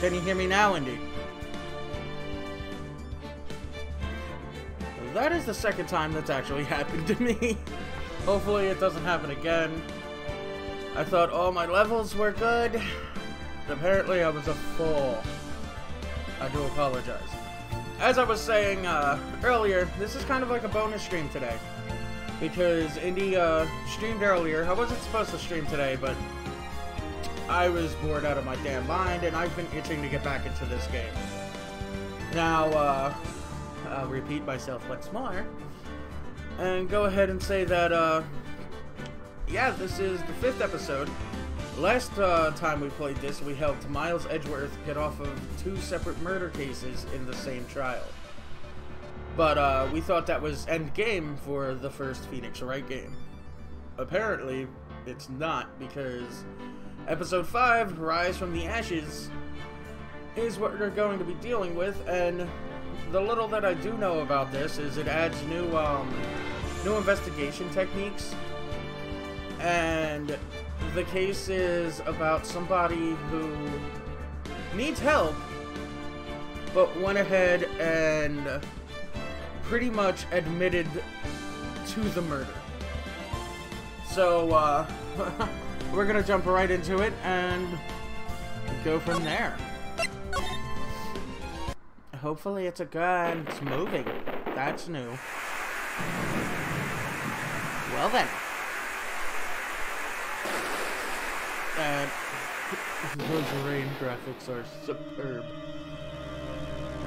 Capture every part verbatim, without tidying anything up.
Can you hear me now, Indy? That is the second time that's actually happened to me. Hopefully it doesn't happen again. I thought all my levels were good. Apparently I was a fool. I do apologize. As I was saying uh, earlier, this is kind of like a bonus stream today. Because Indy uh, streamed earlier. I wasn't supposed to stream today, but I was bored out of my damn mind, and I've been itching to get back into this game. Now, uh, I'll repeat myself once more, and go ahead and say that, uh, yeah, this is the fifth episode. Last uh, time we played this, we helped Miles Edgeworth get off of two separate murder cases in the same trial. But, uh, we thought that was end game for the first Phoenix Wright game. Apparently, it's not, because Episode five, Rise from the Ashes, is what we're going to be dealing with, and the little that I do know about this is it adds new, um, new investigation techniques, and the case is about somebody who needs help, but went ahead and pretty much admitted to the murder. So, uh... we're gonna jump right into it and go from there. Hopefully it's a gun. It's moving. That's new. Well then. Uh, those rain graphics are superb.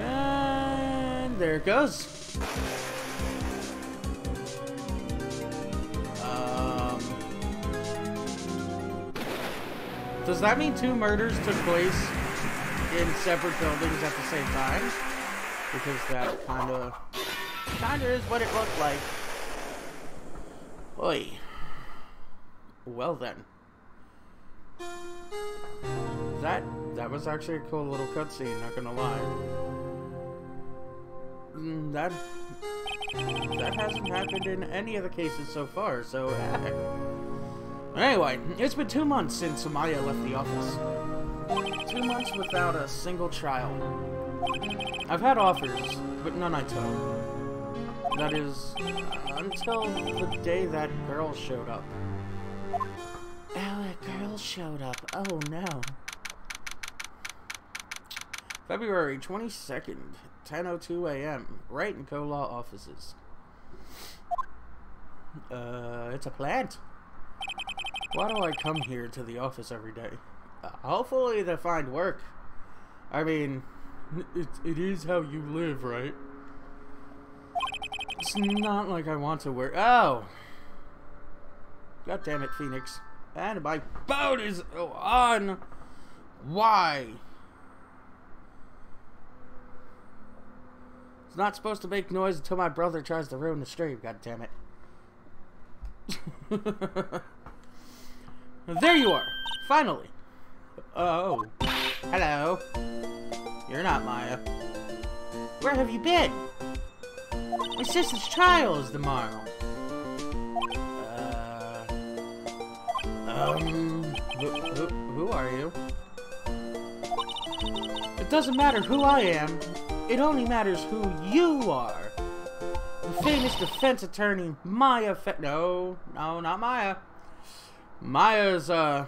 And there it goes. Does that mean two murders took place in separate buildings at the same time? Because that kind of, kind of is what it looked like. Oi. Well then. That, that was actually a cool little cutscene, not gonna lie. Mm, that, that hasn't happened in any of the cases so far, so anyway, it's been two months since Maya left the office. Two months without a single trial. I've had offers, but none I took. That is, until the day that girl showed up. Oh, that girl showed up. Oh no. February twenty-second, ten oh two a m Wright and Co. Law offices. Uh, it's a plant. Why do I come here to the office every day? Uh, hopefully they find work. I mean, it, it is how you live, right? It's not like I want to work. Oh! God damn it, Phoenix. And my boat is on! Why? It's not supposed to make noise until my brother tries to ruin the stream, god damn it. There you are! Finally! Oh. Hello. You're not Maya. Where have you been? My sister's trial is tomorrow. Uh... Um... Who, who, who are you? It doesn't matter who I am. It only matters who you are. The famous defense attorney, Maya Fey. No, no, not Maya. Maya's, uh,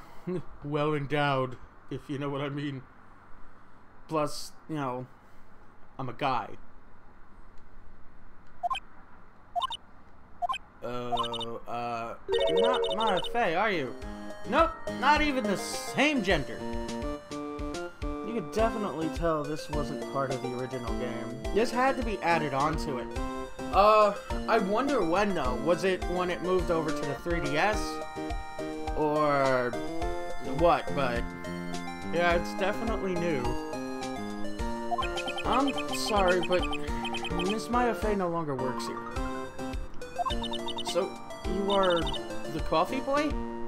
well-endowed, if you know what I mean. Plus, you know, I'm a guy. Uh, uh, not Maya Fey, are you? Nope, not even the same gender. You could definitely tell this wasn't part of the original game. This had to be added onto it. Uh, I wonder when, though. Was it when it moved over to the three D S? Or what, but yeah, it's definitely new. I'm sorry, but Miss Maya Fey no longer works here. So, you are the coffee boy?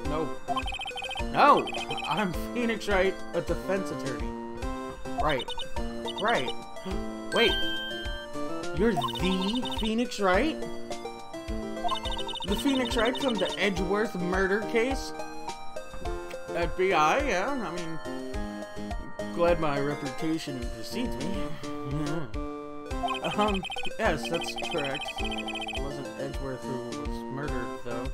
No. No! I'm Phoenix Wright, a defense attorney. Right. Right. Wait. You're the Phoenix Wright? The Phoenix Wright from the Edgeworth murder case? F B I, yeah, I mean, glad my reputation precedes me. Mm-hmm. Um, yes, that's correct. It wasn't Edgeworth who was murdered, though.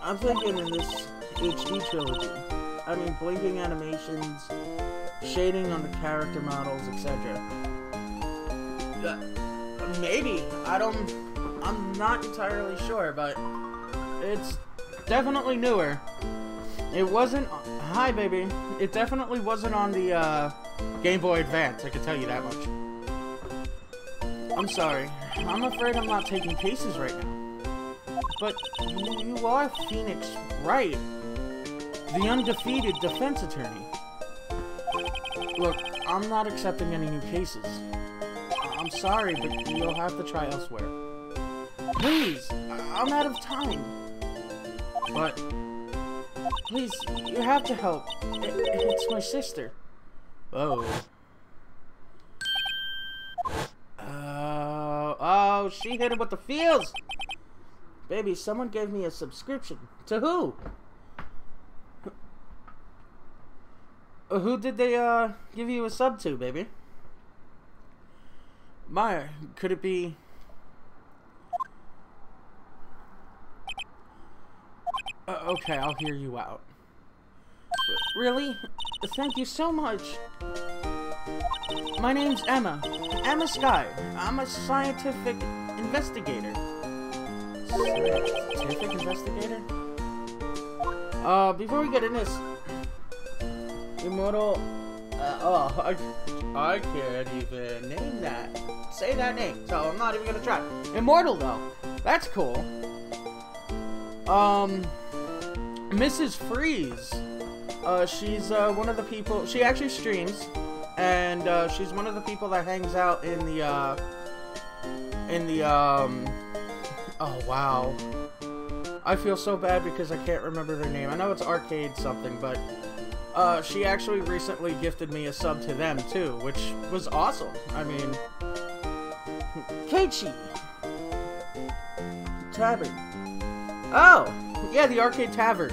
I'm thinking in this H D trilogy. I mean, blinking animations, shading on the character models, et cetera. Uh, maybe. I don't... I'm not entirely sure, but it's definitely newer. It wasn't... Hi, baby. It definitely wasn't on the uh, Game Boy Advance, I can tell you that much. I'm sorry. I'm afraid I'm not taking cases right now. But you, you are Phoenix Wright, the undefeated defense attorney. Look, I'm not accepting any new cases. I'm sorry, but you'll have to try elsewhere. Please! I'm out of time! But... please, you have to help. It, it's my sister. Oh. Uh, oh, she hit him with the feels! Baby, someone gave me a subscription. To who? Who did they, uh, give you a sub to, baby? Maya, could it be... Uh, okay, I'll hear you out. Really? Thank you so much. My name's Emma. Emma Skye. I'm a scientific investigator. Scientific investigator? Uh, before we get in this... Immortal... Uh, oh, I, I can't even name that. Say that name, so I'm not even gonna try. Immortal, though. That's cool. Um... Missus Freeze, uh, she's uh, one of the people, she actually streams, and uh, she's one of the people that hangs out in the, uh, in the, um, oh wow, I feel so bad because I can't remember their name, I know it's Arcade something, but, uh, she actually recently gifted me a sub to them too, which was awesome. I mean, Keiichi, Tavern, oh, yeah, the Arcade Tavern.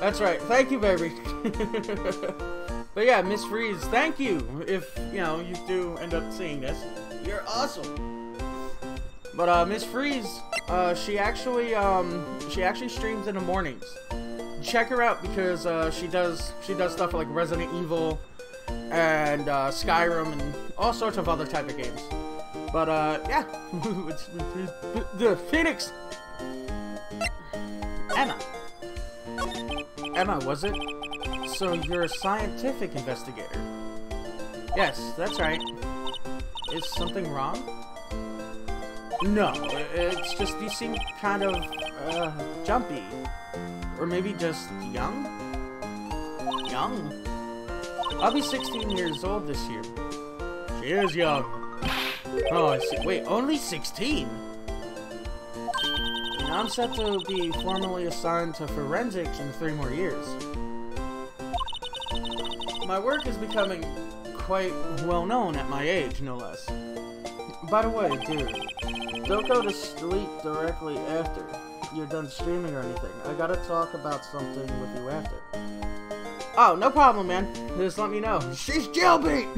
That's right. Thank you, baby. But yeah, Miss Freeze, thank you. If, you know, you do end up seeing this, you're awesome. But, uh, Miss Freeze, uh, she actually, um, she actually streams in the mornings. Check her out because, uh, she does, she does stuff like Resident Evil and, uh, Skyrim and all sorts of other type of games. But, uh, yeah. The Phoenix... Emma. Emma, was it? So you're a scientific investigator. Yes, that's right. Is something wrong? No, it's just you seem kind of, uh, jumpy. Or maybe just young? Young? I'll be sixteen years old this year. She is young. Oh, I see. Wait, only sixteen? I'm set to be formally assigned to forensics in three more years. My work is becoming quite well known at my age, no less. By the way, dude, don't go to sleep directly after you're done streaming or anything. I gotta talk about something with you after. Oh, no problem, man. Just let me know. She's jailbeat!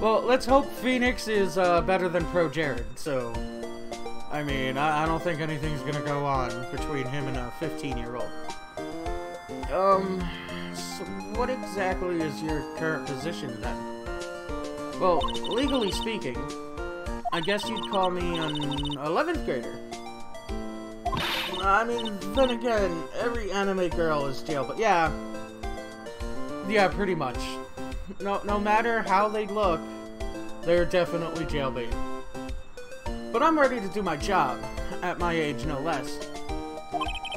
Well, let's hope Phoenix is uh, better than Pro Jared, so... I mean, I, I don't think anything's gonna go on between him and a fifteen-year-old. Um, so what exactly is your current position, then? Well, legally speaking, I guess you'd call me an eleventh grader. I mean, then again, every anime girl is jail, but yeah. Yeah, pretty much. No, no matter how they look, they're definitely jailbait. But I'm ready to do my job, at my age no less.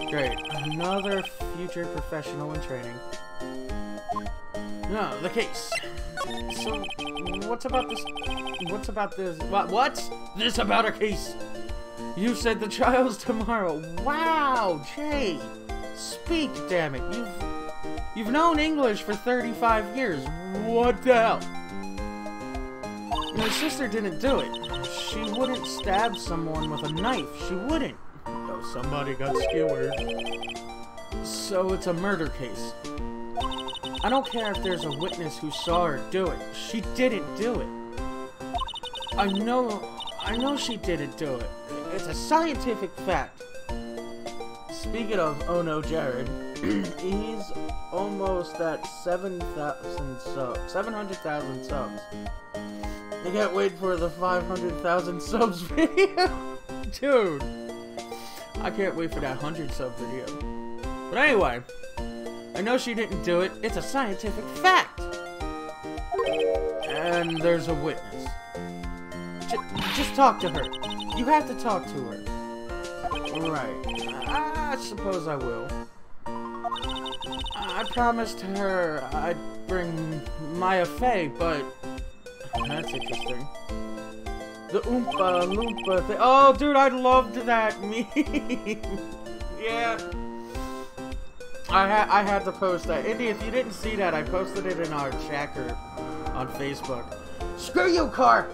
Great, another future professional in training. No, the case. So, what's about this? What's about this? What? What's this about a case? You said the trial's tomorrow. Wow, Jay. Speak, damn it. You've you've known English for thirty-five years. What the hell? My sister didn't do it. She wouldn't stab someone with a knife. She wouldn't. Though somebody got skewered. So it's a murder case. I don't care if there's a witness who saw her do it. She didn't do it. I know, I know she didn't do it. It's a scientific fact. Speaking of Oh No Jared, he's almost at seven thousand subs, seven hundred thousand subs. I can't wait for the five hundred thousand subs video. Dude, I can't wait for that one hundred sub video. But anyway, I know she didn't do it. It's a scientific fact. And there's a witness. J just talk to her. You have to talk to her. Alright. I, I suppose I will. I, I promised her I'd bring Maya Fey, but... That's interesting. The Oompa Loompa thing. Oh, dude, I loved that meme. Yeah. I, ha I had to post that. Indy, if you didn't see that, I posted it in our chat group on Facebook. Screw you, car!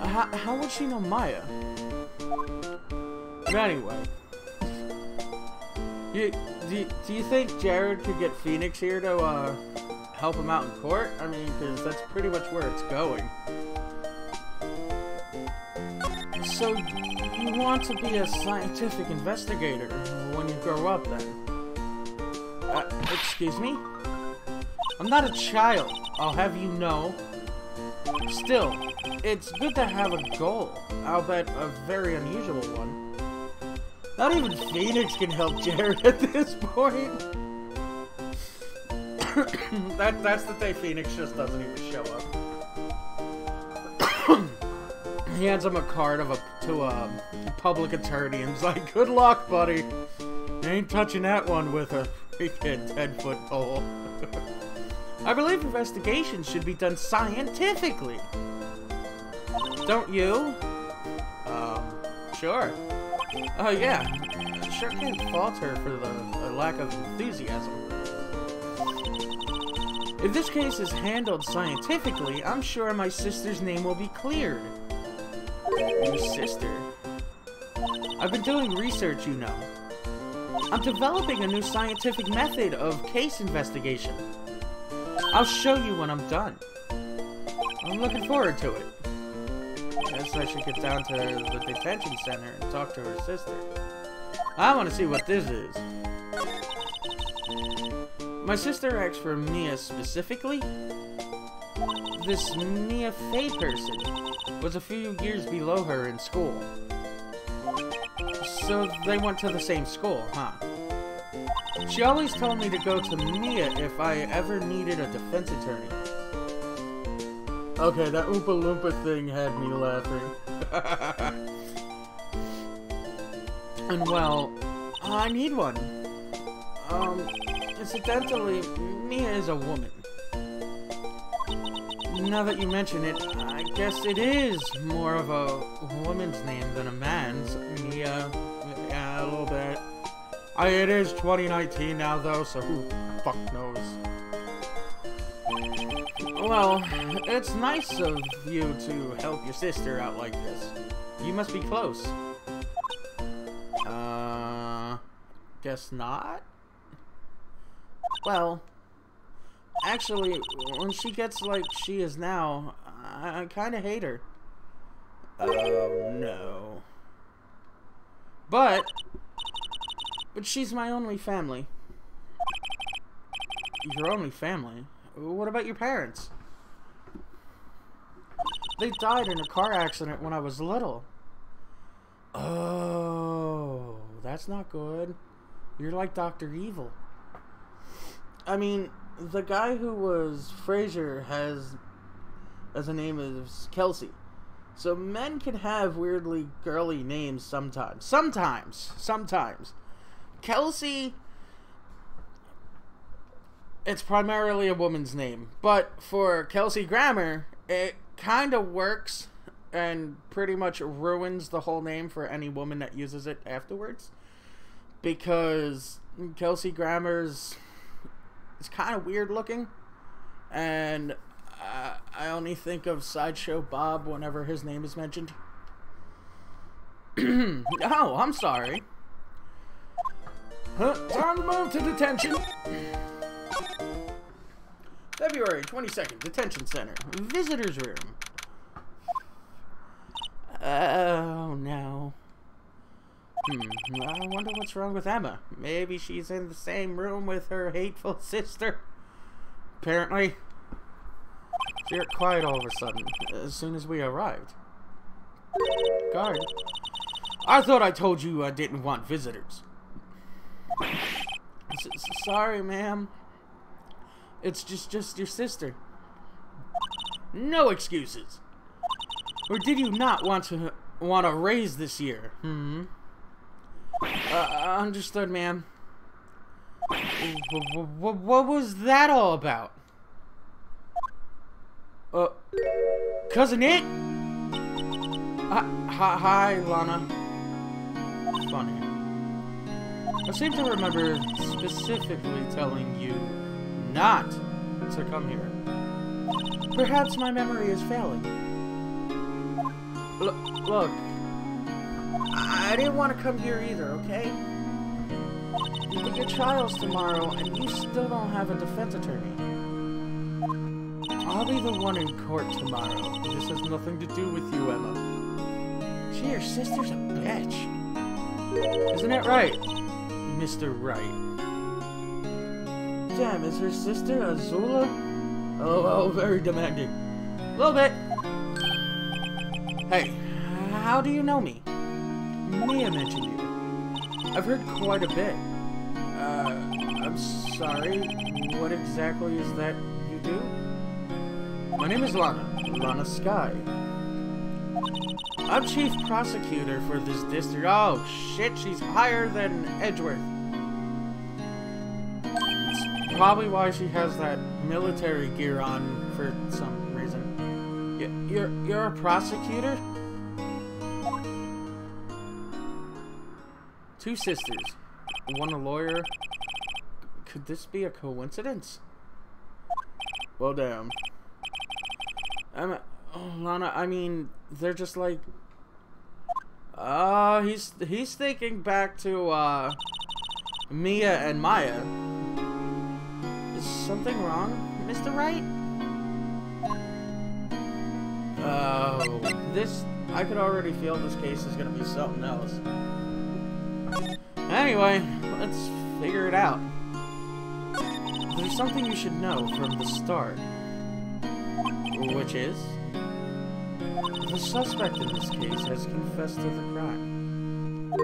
How, how would she know Maya? But anyway. You, do, do you think Jared could get Phoenix here to uh, help him out in court? I mean, because that's pretty much where it's going. So, you want to be a scientific investigator when you grow up, then? Uh, excuse me? I'm not a child, I'll have you know. Still, it's good to have a goal. I'll bet a very unusual one. Not even Phoenix can help Jared at this point. that, that's the day Phoenix just doesn't even show up. He hands him a card of a, to a public attorney and is like, good luck, buddy. Ain't touching that one with a freaking ten foot pole. I believe investigations should be done scientifically. Don't you? Um, sure. Oh, uh, yeah. I sure can't fault her for the, the lack of enthusiasm. If this case is handled scientifically, I'm sure my sister's name will be cleared. Your sister? I've been doing research, you know. I'm developing a new scientific method of case investigation. I'll show you when I'm done. I'm looking forward to it. Guess I should get down to the detention center and talk to her sister. I want to see what this is. My sister acts for Mia specifically. This Mia Fey person was a few years below her in school. So they went to the same school, huh? She always told me to go to Mia if I ever needed a defense attorney. Okay, that Oompa Loompa thing had me laughing. And well, I need one. Um, incidentally, Mia is a woman. Now that you mention it, I guess it is more of a woman's name than a man's. Mia, yeah, a little bit. I, it is twenty nineteen now, though, so who the fuck knows? Well, it's nice of you to help your sister out like this. You must be close. Uh, guess not? Well, actually, when she gets like she is now, I, I kind of hate her. Oh, no. But... But she's my only family. Your only family? What about your parents? They died in a car accident when I was little. Oh, that's not good. You're like Doctor Evil. I mean, the guy who was Frasier has, as a name is Kelsey. So men can have weirdly girly names sometimes. Sometimes. Sometimes. Kelsey, it's primarily a woman's name, but for Kelsey Grammer, it kind of works and pretty much ruins the whole name for any woman that uses it afterwards, because Kelsey Grammer's is kind of weird looking, and I, I only think of Sideshow Bob whenever his name is mentioned. Oh, I'm sorry. Huh, time to move to detention. February twenty-second, Detention Center, Visitor's Room. Oh, no. Hmm, I wonder what's wrong with Emma. Maybe she's in the same room with her hateful sister. Apparently. She got quiet all of a sudden, as soon as we arrived. Guard. I thought I told you I didn't want visitors. Sorry, ma'am. It's just, just your sister. No excuses. Or did you not want to want a raise this year? Hmm. Uh, understood, ma'am. What was that all about? Uh, cousin it? Hi, hi, hi, Lana. Funny. I seem to remember specifically telling you not to come here. Perhaps my memory is failing. Look, look. I didn't want to come here either, okay? You get your trials tomorrow, and you still don't have a defense attorney. I'll be the one in court tomorrow. This has nothing to do with you, Emma. Gee, your sister's a bitch. Isn't that right, Mister Wright? Damn, is her sister Azula? Oh, oh, very demanding. A little bit. Hey, how do you know me? Mia mentioned you. I've heard quite a bit. Uh, I'm sorry. What exactly is that you do? My name is Lana. Lana Skye. I'm chief prosecutor for this district. Oh, shit, she's higher than Edgeworth. Probably why she has that military gear on for some reason. Y you're you're a prosecutor? Two sisters, one a lawyer. Could this be a coincidence? Well, damn. I'm a, oh, Lana. I mean, they're just like. Ah, uh, he's he's thinking back to uh, Mia and Maya. Something wrong, Mister Wright? Oh, this... I could already feel this case is gonna be something else. Anyway, let's figure it out. There's something you should know from the start. Which is... the suspect in this case has confessed to the crime.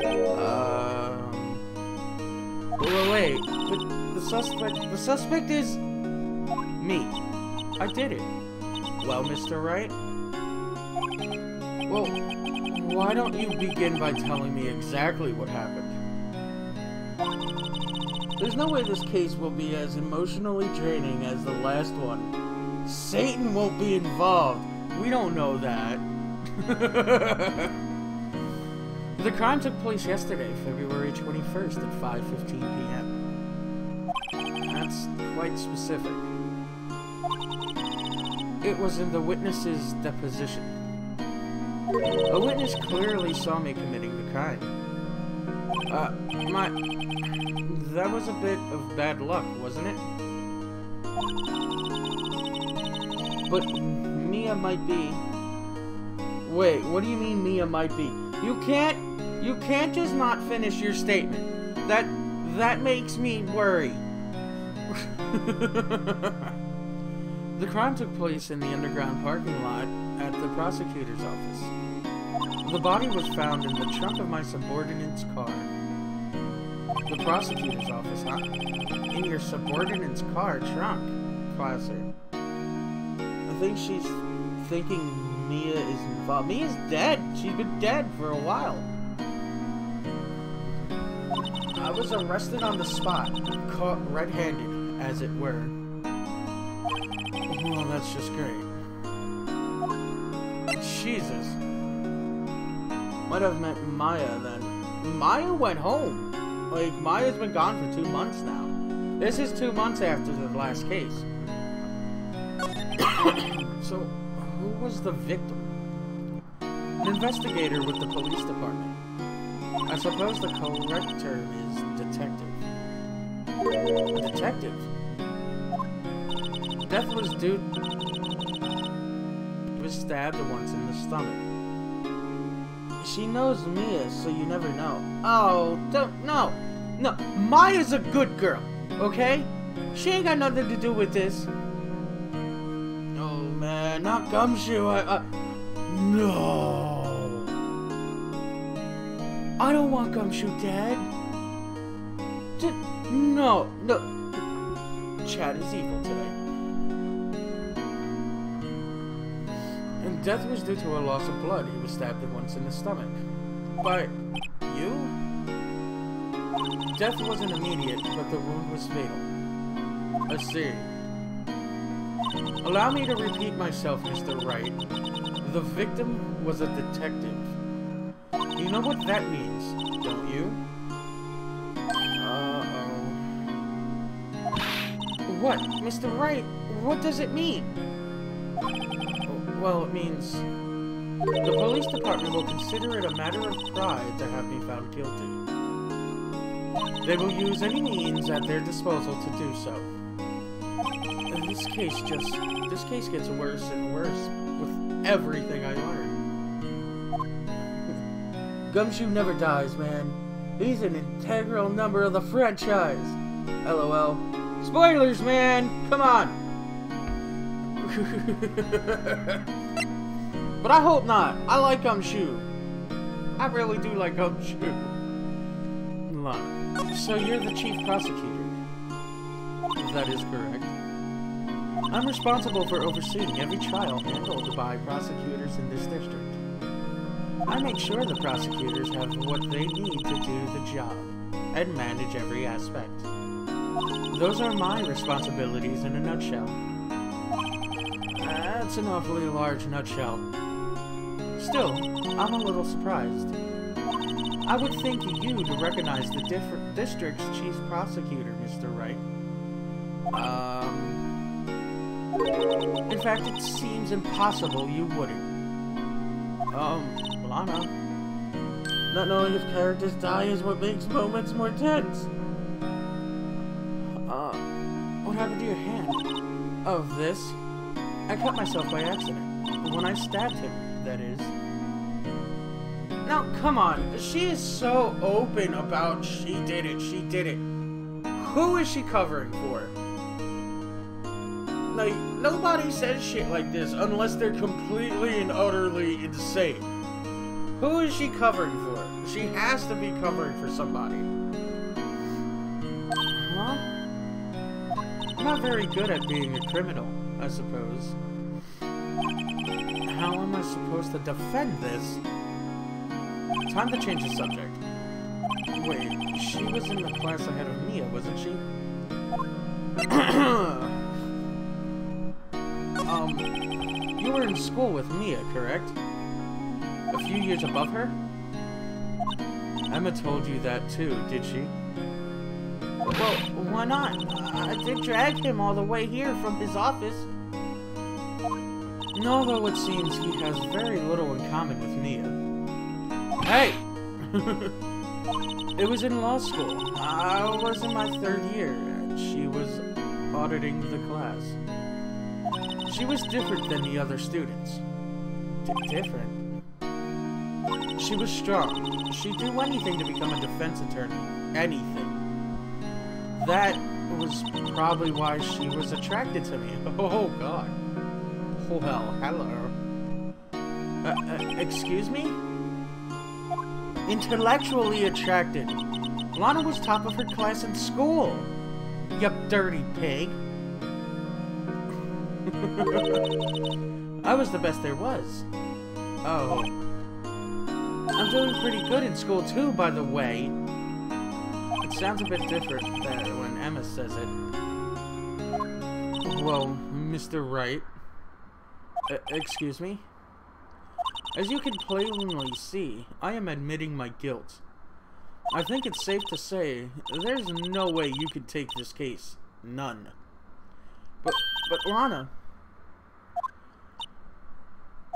Um... Uh, well, wait, but... The suspect, the suspect is me. I did it. Well, Mister Wright? Well, why don't you begin by telling me exactly what happened? There's no way this case will be as emotionally draining as the last one. Satan won't be involved. We don't know that. The crime took place yesterday, February twenty-first at five fifteen p m That's quite specific. It was in the witness's deposition. A witness clearly saw me committing the crime. Uh, my... That was a bit of bad luck, wasn't it? But Mia might be... Wait, what do you mean Mia might be? You can't... You can't just not finish your statement. That... That makes me worry. The crime took place in the underground parking lot at the prosecutor's office. The body was found in the trunk of my subordinate's car. The prosecutor's office, huh? In your subordinate's car trunk? Classic. I think she's thinking Mia is involved. Mia's dead! She's been dead for a while. I was arrested on the spot, caught red-handed. As it were. Well, that's just great. Jesus. Might have met Maya then. Maya went home. Like, Maya's been gone for two months now. This is two months after the last case. So, who was the victim? An investigator with the police department. I suppose the correct term is detective. A detective? Death was due. He was stabbed once in the stomach. She knows Mia, so you never know. Oh, don't no, no. Maya's a good girl, okay? She ain't got nothing to do with this. Oh man, not Gumshoe. I, uh, no. I don't want Gumshoe dead. D no, no. Chad is evil today. And death was due to a loss of blood. He was stabbed once in the stomach. But you? Death wasn't immediate, but the wound was fatal. I see. Allow me to repeat myself, Mister Wright. The victim was a detective. You know what that means, don't you? Uh-oh. What? Mister Wright, what does it mean? Well, it means... The police department will consider it a matter of pride to have me found guilty. They will use any means at their disposal to do so. And this case just... This case gets worse and worse with everything I learn. Gumshoe never dies, man. He's an integral number of the franchise. LOL. Spoilers, man! Come on! But I hope not. I like Gumshoe. I really do like Gumshoe. Lana. So you're the chief prosecutor. That is correct. I'm responsible for overseeing every trial handled by prosecutors in this district. I make sure the prosecutors have what they need to do the job, and manage every aspect. Those are my responsibilities in a nutshell. That's an awfully large nutshell. Still, I'm a little surprised. I would think you to recognize the different district's chief prosecutor, Mister Wright. Um... In fact, it seems impossible you wouldn't. Um... Lana. Not knowing if characters die is what makes moments more tense. Uh, what happened to your hand? Of this? I cut myself by accident. When I stabbed him, that is. Now, come on. She is so open about she did it, she did it. Who is she covering for? Like, nobody says shit like this unless they're completely and utterly insane. Who is she covering for? She has to be covering for somebody. Huh? I'm not very good at being a criminal, I suppose. How am I supposed to defend this? Time to change the subject. Wait, she was in the class ahead of Mia, wasn't she? um, you were in school with Mia, correct? A few years above her? Emma told you that too, did she? Well, why not? I did drag him all the way here from his office. And although it seems he has very little in common with Mia. Hey! It was in law school. I was in my third year, and she was auditing the class. She was different than the other students. Different? She was strong. She'd do anything to become a defense attorney. Anything. That was probably why she was attracted to me. Oh, God. Well, hello. Uh, uh, excuse me? Intellectually attracted. Lana was top of her class in school. You dirty pig. I was the best there was. Oh. I'm doing pretty good in school, too, by the way. It sounds a bit different than when Emma says it. Well, Mister Wright. Uh, excuse me? As you can plainly see, I am admitting my guilt. I think it's safe to say there's no way you could take this case. None. But, but Lana...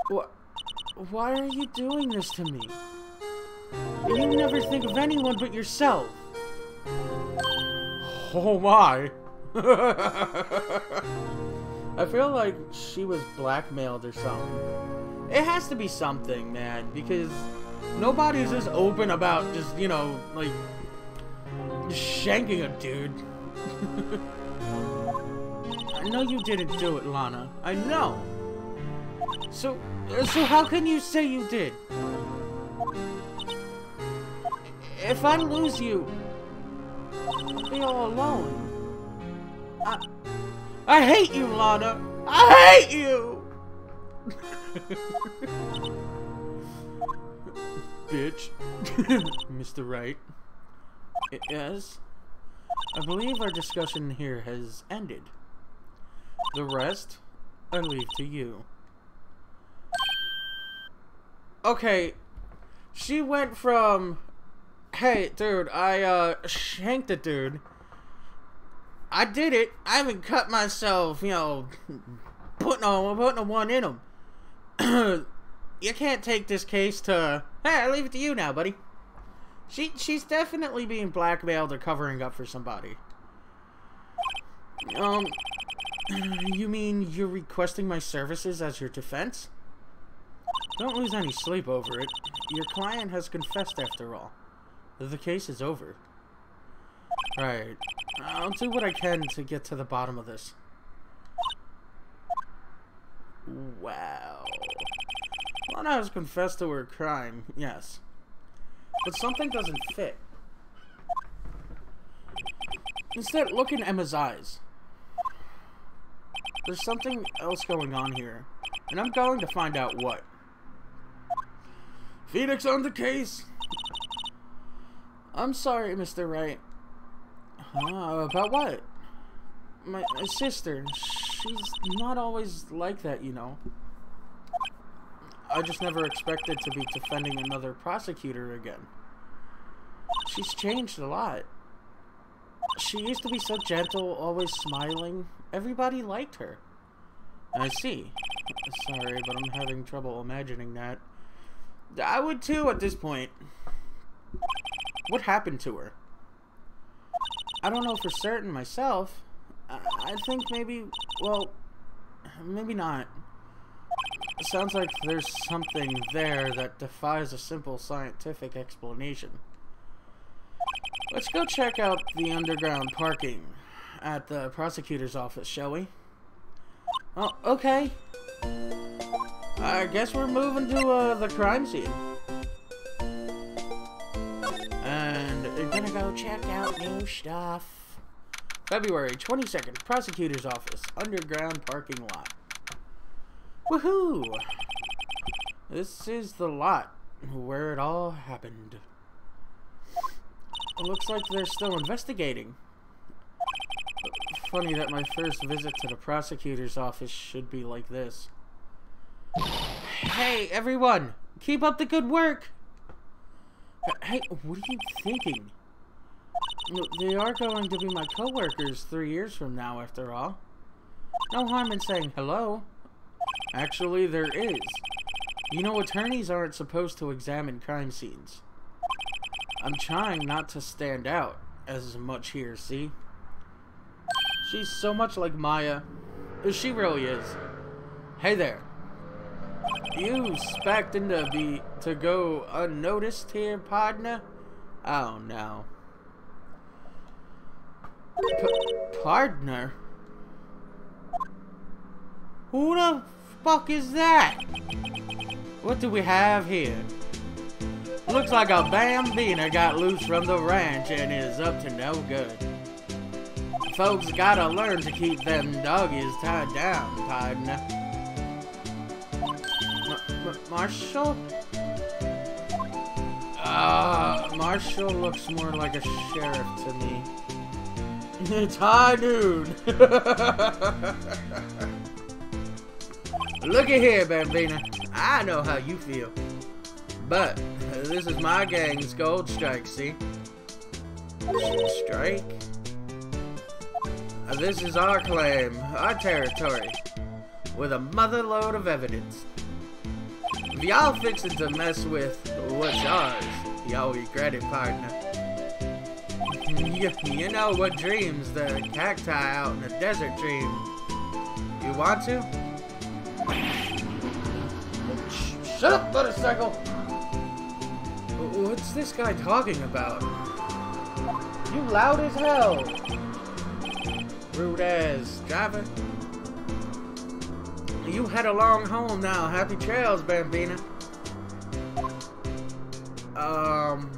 What? Why are you doing this to me? You never think of anyone but yourself. Oh my. I feel like she was blackmailed or something. It has to be something, man, because nobody's just open about just, you know, like, shanking a dude. I know you didn't do it, Lana. I know. So, so how can you say you did? If I lose you, I'll be all alone. I, I hate you, Lana. I hate you. Bitch. Mister Wright. Yes? I believe our discussion here has ended. The rest, I leave to you. Okay, she went from, hey, dude, I, uh, shanked a dude. I did it. I haven't cut myself, you know, putting a, putting a one in him. You can't take this case to, hey, I leave it to you now, buddy. She, she's definitely being blackmailed or covering up for somebody. Um... You mean you're requesting my services as your defense? Don't lose any sleep over it. Your client has confessed after all. The case is over. Right. I'll do what I can to get to the bottom of this. Wow. Lana has confessed to her crime, yes. But something doesn't fit. Instead, look in Emma's eyes. There's something else going on here, and I'm going to find out what. Phoenix on the case! I'm sorry, Mister Wright. Huh, about what? My, my sister, she's not always like that, you know. I just never expected to be defending another prosecutor again. She's changed a lot. She used to be so gentle, always smiling. Everybody liked her. I see. Sorry, but I'm having trouble imagining that. I would too at this point. What happened to her? I don't know for certain myself. I think maybe, well, maybe not. It sounds like there's something there that defies a simple scientific explanation. Let's go check out the underground parking at the prosecutor's office, shall we? Oh, okay. I guess we're moving to uh, the crime scene. And we're gonna go check out new stuff. February twenty-second, prosecutor's office, underground parking lot. Woohoo! This is the lot where it all happened. It looks like they're still investigating. Funny that my first visit to the prosecutor's office should be like this. Hey, everyone! Keep up the good work! Hey, what are you thinking? They are going to be my co-workers three years from now, after all. No harm in saying hello. Actually, there is. You know, attorneys aren't supposed to examine crime scenes. I'm trying not to stand out as much here, see? She's so much like Maya. She really is. Hey there. You expecting to be to go unnoticed here, partner? Oh no. P- partner? Who the fuck is that? What do we have here? Looks like a bambino got loose from the ranch and is up to no good. Folks gotta learn to keep them doggies tied down, partner. M-M-Marshall? Ah, uh, Marshall looks more like a sheriff to me. It's high dude! Looky here, bambino. I know how you feel. But, this is my gang's gold strike, see? Strike? This is our claim, our territory, with a motherload of evidence. If y'all fixin' to mess with what's ours, y'all regret it, partner. You, you know what dreams the cacti out in the desert dream. you want to? Shut up, motorcycle! What's this guy talking about? You loud as hell! Rude as driver. You head along home now. Happy trails, Bambina. Um...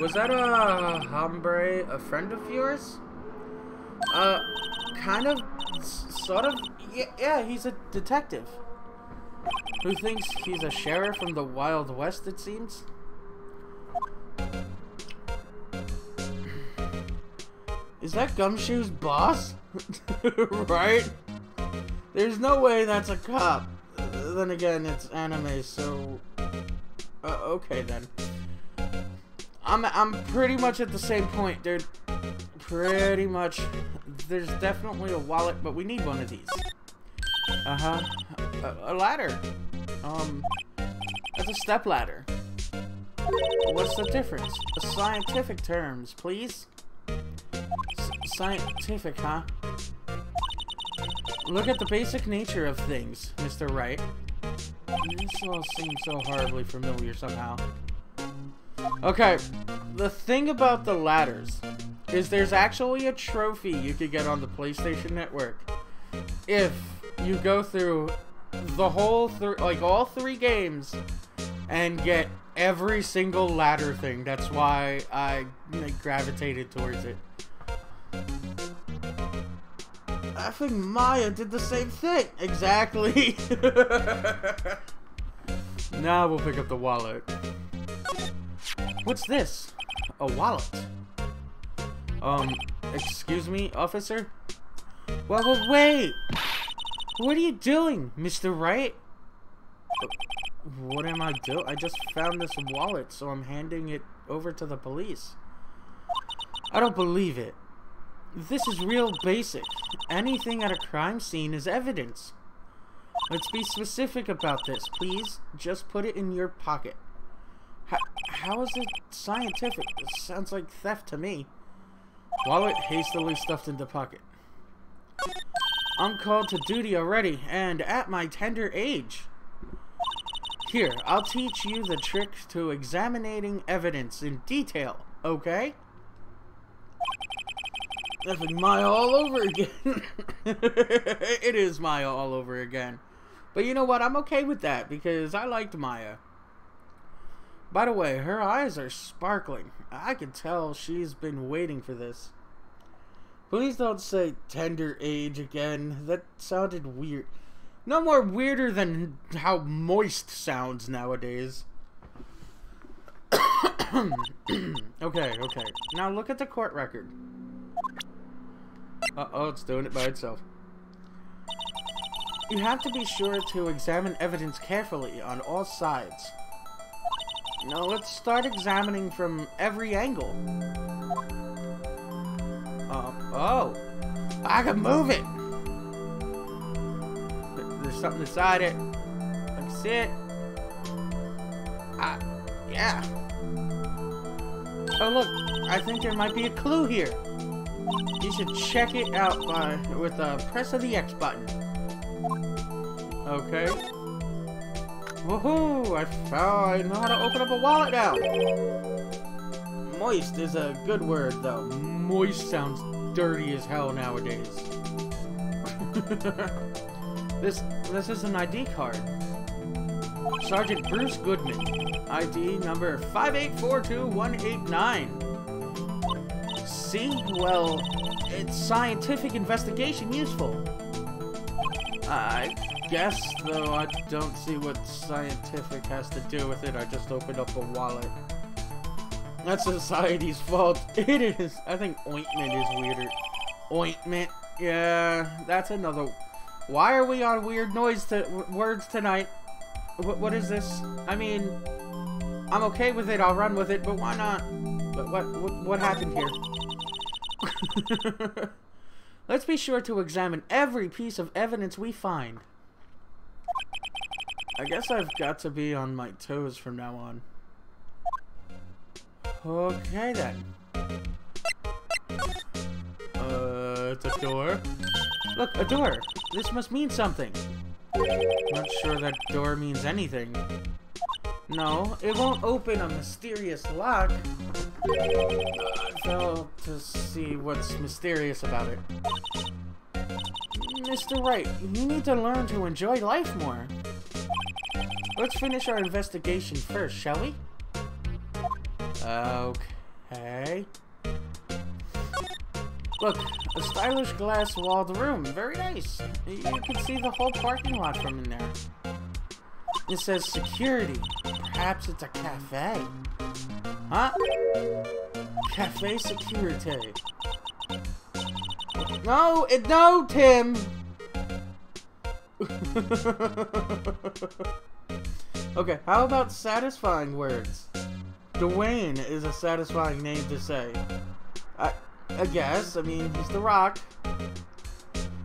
Was that a hombre, a friend of yours? Uh, kind of, sort of, yeah, yeah, he's a detective. Who thinks he's a sheriff from the Wild West, it seems? Is that Gumshoe's boss? Right? There's no way that's a cop. Then again, it's anime, so... Uh, okay, then. I'm, I'm pretty much at the same point, dude. Pretty much. There's definitely a wallet, but we need one of these. Uh-huh. A, a ladder. Um, that's a step ladder. What's the difference? Scientific terms, please. S scientific, huh? Look at the basic nature of things, Mister Wright. This all seems so horribly familiar somehow. Okay, the thing about the ladders is there's actually a trophy you could get on the PlayStation Network if you go through the whole, th like all three games and get every single ladder thing. That's why I like, gravitated towards it. I think Maya did the same thing. Exactly. Now we'll pick up the wallet. What's this? A wallet. Um, excuse me, officer? Well, well, wait! What are you doing, Mister Wright? What am I doing? I just found this wallet, so I'm handing it over to the police. I don't believe it. This is real basic. Anything at a crime scene is evidence. Let's be specific about this, please. Just put it in your pocket. How, how is it scientific? This sounds like theft to me. Wallet hastily stuffed into pocket. I'm called to duty already, and at my tender age. Here, I'll teach you the trick to examining evidence in detail, okay? That's like Maya all over again. It is Maya all over again. But you know what? I'm okay with that, because I liked Maya. By the way, her eyes are sparkling. I can tell she's been waiting for this. Please don't say tender age again. That sounded weird. No more weirder than how moist sounds nowadays. Okay, okay. Now look at the court record. Uh-oh, it's doing it by itself. You have to be sure to examine evidence carefully on all sides. Now let's start examining from every angle. Uh, oh, I can move it. There's something inside it. That's it. Ah, yeah. Oh look, I think there might be a clue here. You should check it out by with the press of the X button. Okay. Woohoo! I found I know how to open up a wallet now! Moist is a good word, though. Moist sounds dirty as hell nowadays. this this is an I D card. Sergeant Bruce Goodman. I D number five eight four two one eight nine. See? Well, it's scientific investigation useful. I... Guess though I don't see what scientific has to do with it. I just opened up a wallet. That's society's fault. It is. I think ointment is weirder. Ointment. Yeah, that's another. Why are we on weird noise to w words tonight? W what is this? I mean, I'm okay with it. I'll run with it. But why not? But what? What, what happened here? Let's be sure to examine every piece of evidence we find. I guess I've got to be on my toes from now on. Okay then. Uh, it's a door. Look, a door. This must mean something. Not sure that door means anything. No, it won't open a mysterious lock. I fail to see what's mysterious about it. Mister Wright, you need to learn to enjoy life more. Let's finish our investigation first, shall we? Okay. Look, a stylish glass-walled room. Very nice. You can see the whole parking lot from in there. It says security. Perhaps it's a cafe. Huh? Cafe security. No, it, no, Tim! Okay, how about satisfying words? Dwayne is a satisfying name to say. I, I guess. I mean, he's the Rock.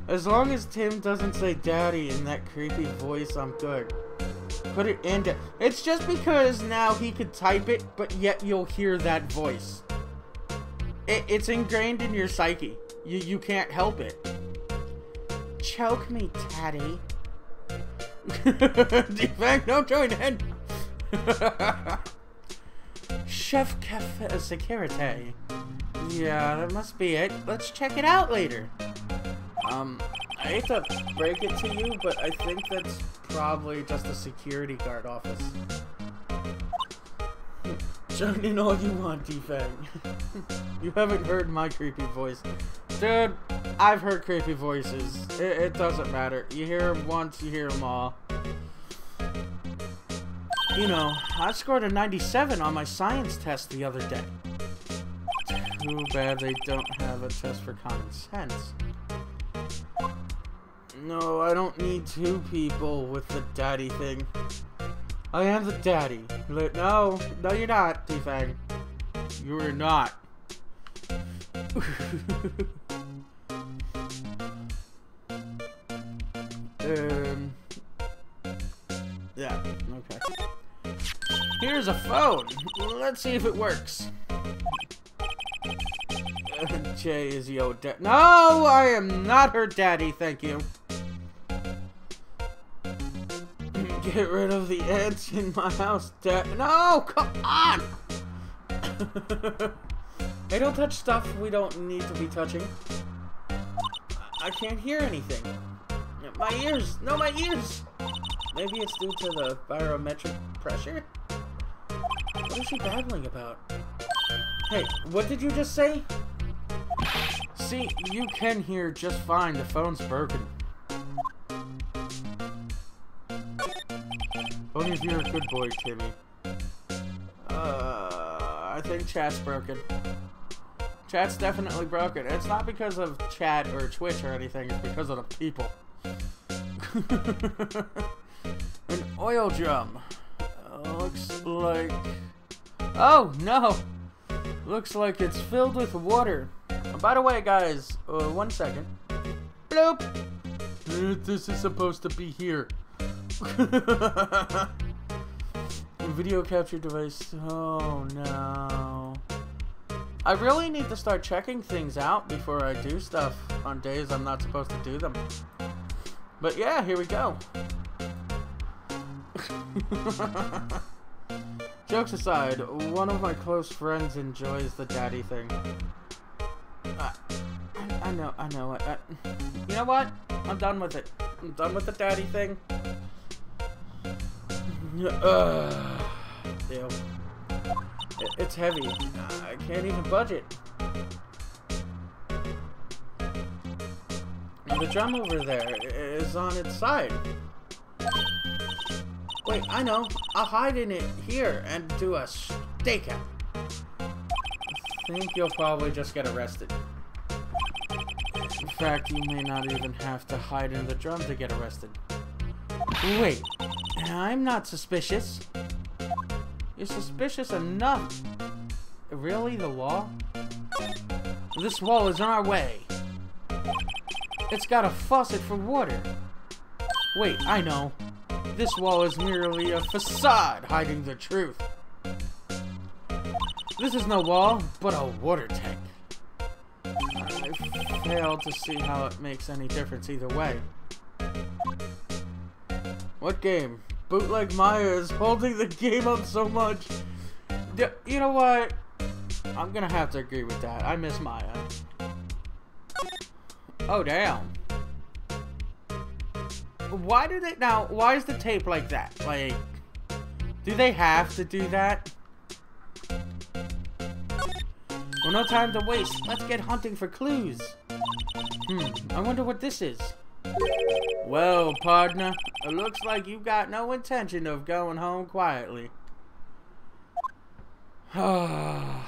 As long as Tim doesn't say daddy in that creepy voice, I'm good. Put it in there. It's just because now he could type it, but yet you'll hear that voice. It, it's ingrained in your psyche. You, you can't help it. Choke me, Daddy. Defang, don't join in. Chef Cafe Security. Yeah, that must be it. Let's check it out later. Um, I hate to break it to you, but I think that's probably just a security guard office. Join in all you want, Defang. You haven't heard my creepy voice. Dude, I've heard creepy voices. It, it doesn't matter. You hear them once, you hear them all. You know, I scored a ninety-seven on my science test the other day. Too bad they don't have a test for common sense. No, I don't need two people with the daddy thing. I am the daddy. No, no you're not, Defang. You're not. um, yeah, okay. Here's a phone. Let's see if it works. Jay is your dad. No, I am not her daddy, thank you. Get rid of the ants in my house, Dad. No, come on! They don't touch stuff we don't need to be touching. I can't hear anything. My ears! No, my ears! Maybe it's due to the barometric pressure? What is she babbling about? Hey, what did you just say? See, you can hear just fine. The phone's broken. Only if you're a good boy, Timmy. Uh, I think chat's broken. Chat's definitely broken. It's not because of chat or Twitch or anything. It's because of the people. An oil drum. Looks like... Oh, no! Looks like it's filled with water. Oh, by the way, guys, uh, one second. Bloop! This is supposed to be here. Video capture device. Oh no. I really need to start checking things out before I do stuff on days I'm not supposed to do them. But yeah, here we go. Jokes aside, one of my close friends enjoys the daddy thing. I, I, I know, I know. I, I, you know what? I'm done with it. I'm done with the daddy thing. Uh, ew. It, it's heavy. I can't even budget. The drum over there is on its side. Wait, I know. I'll hide in it here and do a stakeout. I think you'll probably just get arrested. In fact, you may not even have to hide in the drum to get arrested. Wait. I'm not suspicious. You're suspicious enough. Really, the wall? This wall is in our way. It's got a faucet for water. Wait, I know. This wall is merely a facade hiding the truth. This is no wall, but a water tank. I tail to see how it makes any difference either way. What game? Bootleg Maya is holding the game up so much. D you know what? I'm gonna have to agree with that. I miss Maya. Oh, damn. Why do they... Now, why is the tape like that? Like, do they have to do that? Well, no time to waste. Let's get hunting for clues. Hmm, I wonder what this is. Well, partner, it looks like you got no intention of going home quietly. The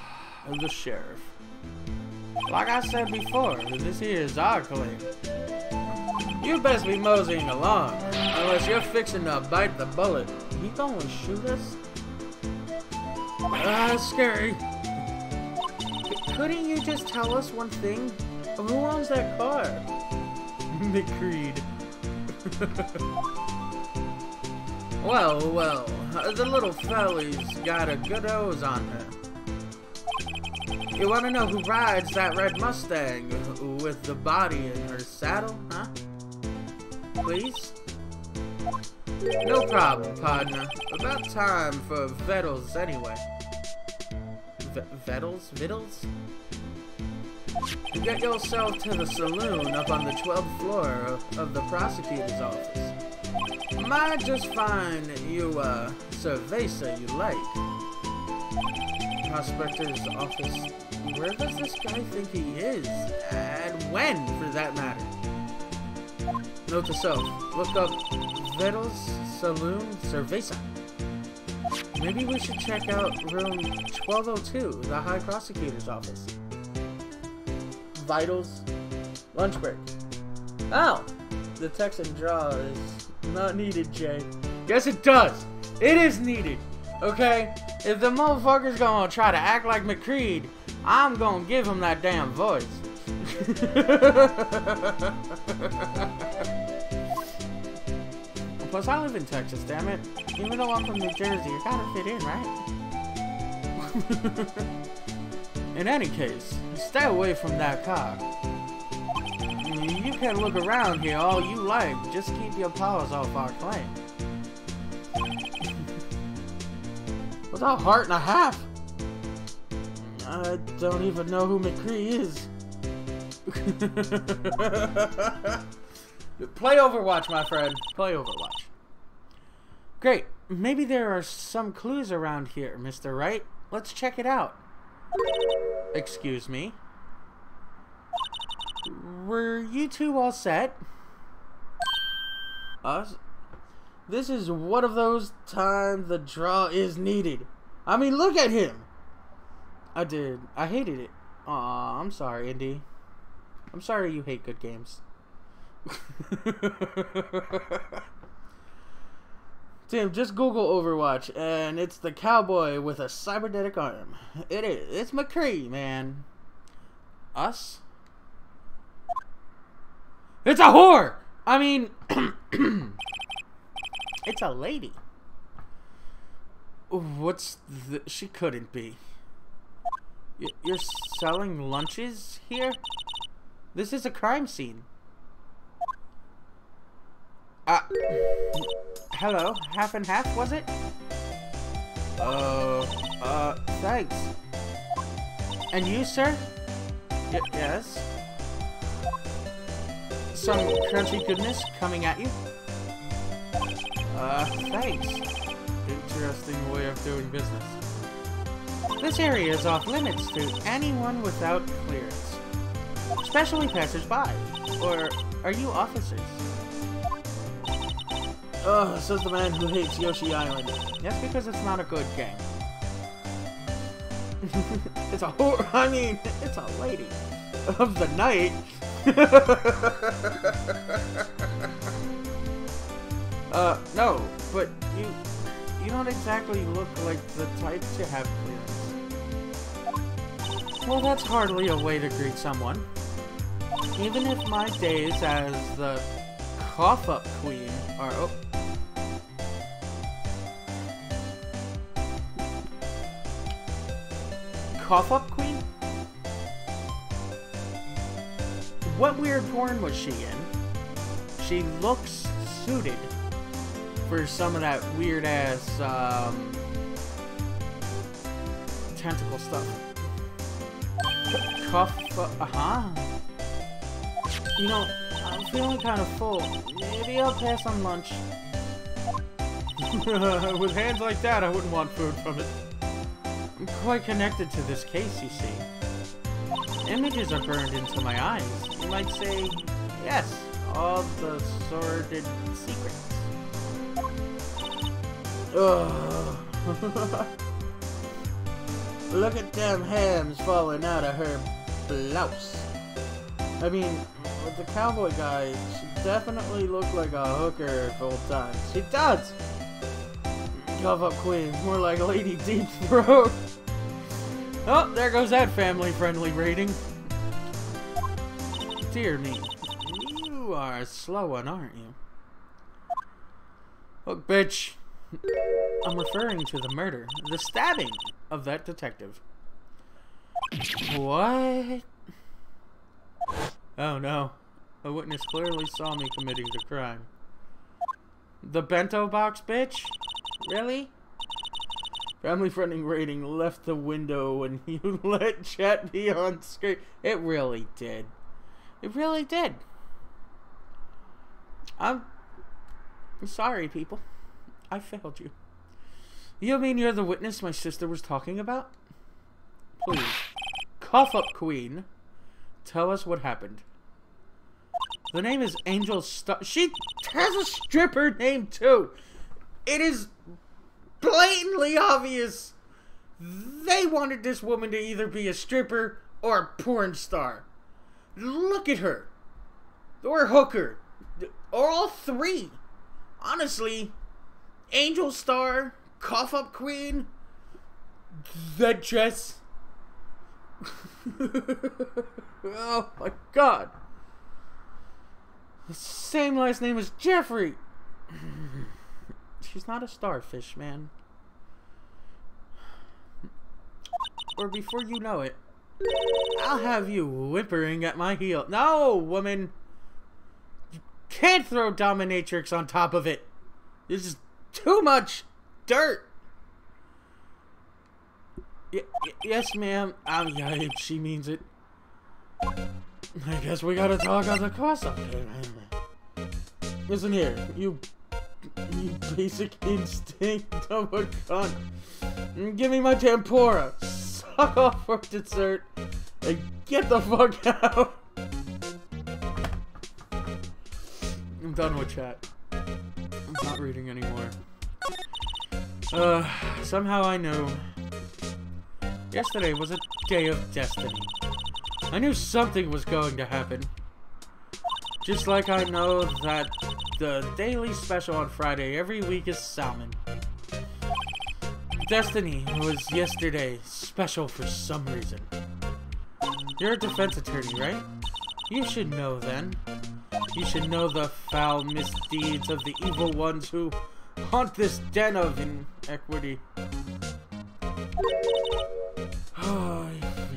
sheriff. Like I said before, this here is our claim. You best be moseying along, unless you're fixing to bite the bullet. He gonna shoot us? Ah, that's scary. C couldn't you just tell us one thing? Who owns that car? The Creed. Well, well, the little fella's got a good hose on her. You want to know who rides that red Mustang with the body in her saddle, huh? Please? No problem, partner. About time for Vittles anyway. V Vittles? Vittles? You get yourself to the saloon up on the twelfth floor of, of the prosecutor's office. Might just find you a cerveza you like. Prospector's office. Where does this guy think he is? And when, for that matter? Note to self. Look up Vittles Saloon Cerveza. Maybe we should check out room twelve oh two, the High Prosecutor's Office. Vitals. Lunch break. Oh! The Texan draw is not needed, Jay. Yes, it does. It is needed. Okay? If the motherfucker's gonna try to act like McCreed, I'm gonna give him that damn voice. Plus, I live in Texas, damn it. Even though I'm from New Jersey, you gotta fit in, right? In any case, stay away from that car. You can look around here all you like, just keep your paws off our claim. What's a heart and a half? I don't even know who McCree is. Play Overwatch, my friend. Play Overwatch. Great. Maybe there are some clues around here, Mister Wright. Let's check it out. Excuse me. Were you two all set? Us? This is one of those times the draw is needed. I mean, look at him. I did. I hated it. Aw, I'm sorry, Indy. I'm sorry you hate good games. Tim, just Google Overwatch, and it's the cowboy with a cybernetic arm. It is. It's McCree, man. Us? It's a whore! I mean, it's a lady. What's the... She couldn't be. Y you're selling lunches here? This is a crime scene. Uh, hello? Half and half, was it? Oh, uh, uh, thanks. And you, sir? Y yes? Some crunchy goodness coming at you. Uh, thanks. Interesting way of doing business. This area is off limits to anyone without clearance, especially passersby. Or are you officers? Ugh, says the man who hates Yoshi Island. That's because it's not a good game. It's a whore. I mean, it's a lady of the night. uh, no, but you, you don't exactly look like the type to have clearance. Well, that's hardly a way to greet someone. Even if my days as the cough-up queen are oh. Cough-up queen? What weird porn was she in? She looks suited for some of that weird ass um, tentacle stuff. Cuff, uh huh. You know, I'm feeling kind of full. Maybe I'll pass on lunch. With hands like that, I wouldn't want food from it. I'm quite connected to this case, you see. Images are burned into my eyes. You might say, yes, all the sordid secrets. Ugh. Look at them hams falling out of her blouse. I mean, with the cowboy guy, she definitely looked like a hooker full time. She does! Cough up queen, more like Lady Deep Throat. Oh, there goes that family-friendly rating. Dear me, you are a slow one, aren't you? Look, bitch. I'm referring to the murder, the stabbing of that detective. What? Oh no, a witness clearly saw me committing the crime. The bento box, bitch? Really? Family-friendly rating left the window when you let chat be on screen. It really did. It really did. I'm, I'm sorry, people. I failed you. You mean you're the witness my sister was talking about? Please, cough up queen. Tell us what happened. The name is Angel Starr. She has a stripper name too. It is blatantly obvious they wanted this woman to either be a stripper or a porn star. Look at her. Or hooker. Or all three. Honestly, Angel Starr, Cough Up Queen, that dress. Oh my god. The same last name as Jeffrey. She's not a starfish, man. Or before you know it, I'll have you whimpering at my heel. No, woman. You can't throw dominatrix on top of it. This is too much dirt. Y yes, ma'am. Um, yeah, she means it. I guess we gotta talk on the cost of it. Listen here, you, you basic instinct of a cunt. Give me my tempura, suck off for dessert, and get the fuck out. I'm done with chat. I'm not reading anymore. Uh, somehow I knew. Yesterday was a day of destiny. I knew something was going to happen. Just like I know that the daily special on Friday every week is salmon. Destiny was yesterday special for some reason. You're a defense attorney, right? You should know then. You should know the foul misdeeds of the evil ones who haunt this den of inequity.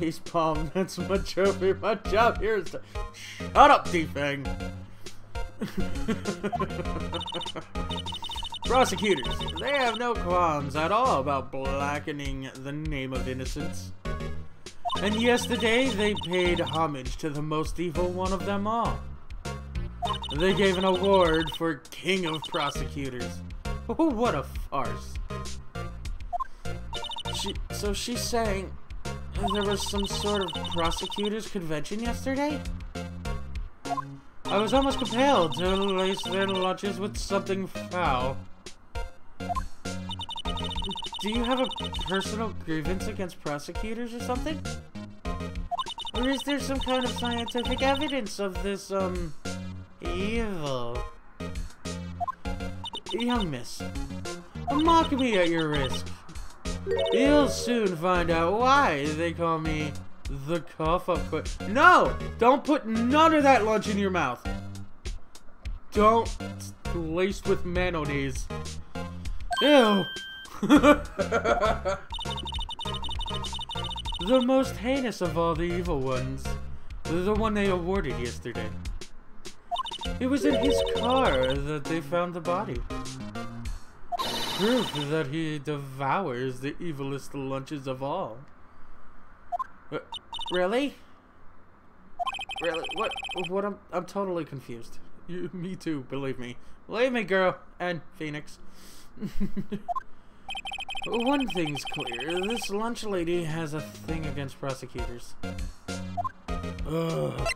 Face palm, that's my trophy. My job here is to shut up, D-Fang. Prosecutors, they have no qualms at all about blackening the name of innocence. And yesterday, they paid homage to the most evil one of them all. They gave an award for King of Prosecutors. Oh, what a farce. She, so she's saying there was some sort of prosecutor's convention yesterday? I was almost compelled to lace their lunches with something foul. Do you have a personal grievance against prosecutors or something? Or is there some kind of scientific evidence of this, um, evil? Young miss, mock me at your risk. You'll soon find out why they call me the Cough Up Queen. No! Don't put none of that lunch in your mouth. Don't lace with mayonnaise. Ew. The most heinous of all the evil ones. The one they awarded yesterday. It was in his car that they found the body. Proof that he devours the evilest lunches of all. Uh, really? Really? What? What? I'm, I'm totally confused. You, me too, believe me. Believe me, girl. And Phoenix. One thing's clear. This lunch lady has a thing against prosecutors. Ugh.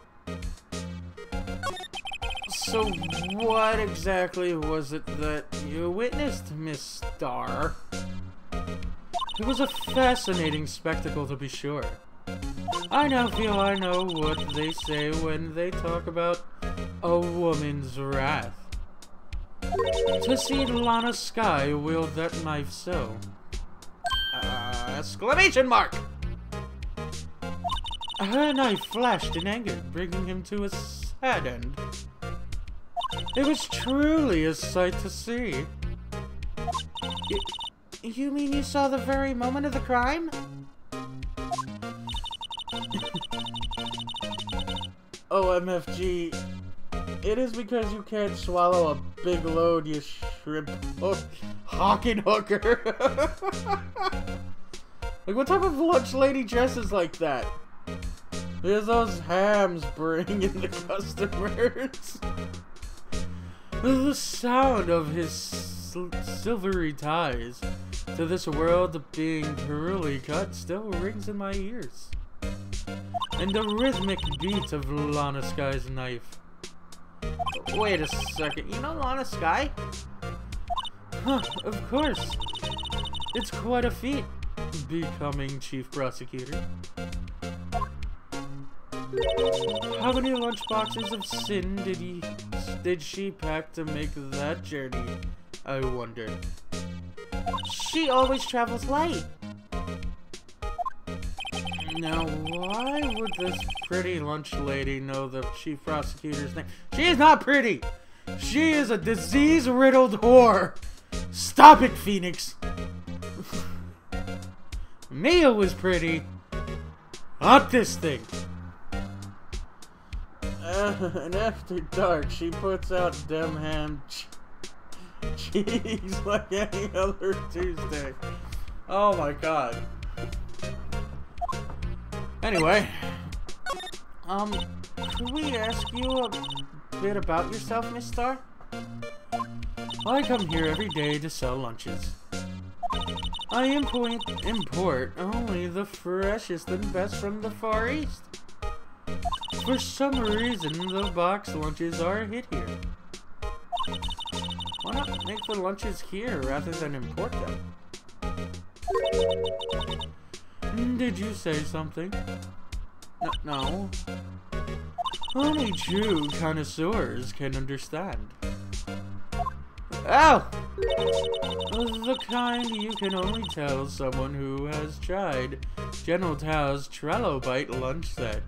So what exactly was it that you witnessed, Miss Starr? It was a fascinating spectacle, to be sure. I now feel I know what they say when they talk about a woman's wrath. To see Lana Skye wield that knife so. Uh, exclamation mark! Her knife flashed in anger, bringing him to a sad end. It was truly a sight to see. Y- you mean you saw the very moment of the crime? O M F G. It is because you can't swallow a big load, you shrimp hook, hawking hooker. Like, what type of lunch lady dresses like that? There's those hams bringing the customers. The sound of his sl silvery ties to this world being cruelly cut still rings in my ears. And the rhythmic beat of Lana Skye's knife. Wait a second, you know Lana Skye? Huh, of course. It's quite a feat, becoming chief prosecutor. How many lunchboxes of sin did he, did she pack to make that journey, I wonder? She always travels light. Now, why would this pretty lunch lady know the chief prosecutor's name? She is not pretty! She is a disease-riddled whore! Stop it, Phoenix! Mia was pretty. Not this thing! Uh, and after dark, she puts out dem ham cheese like any other Tuesday. Oh my god. Anyway, um, could we ask you a bit about yourself, Miss Starr? I come here every day to sell lunches. I import, import only the freshest and best from the Far East. For some reason, the box lunches are a hit here. Why not make the lunches here rather than import them? Did you say something? N no. Only true connoisseurs can understand. Ow! The kind you can only tell someone who has tried General Tao's Trello Bite lunch set.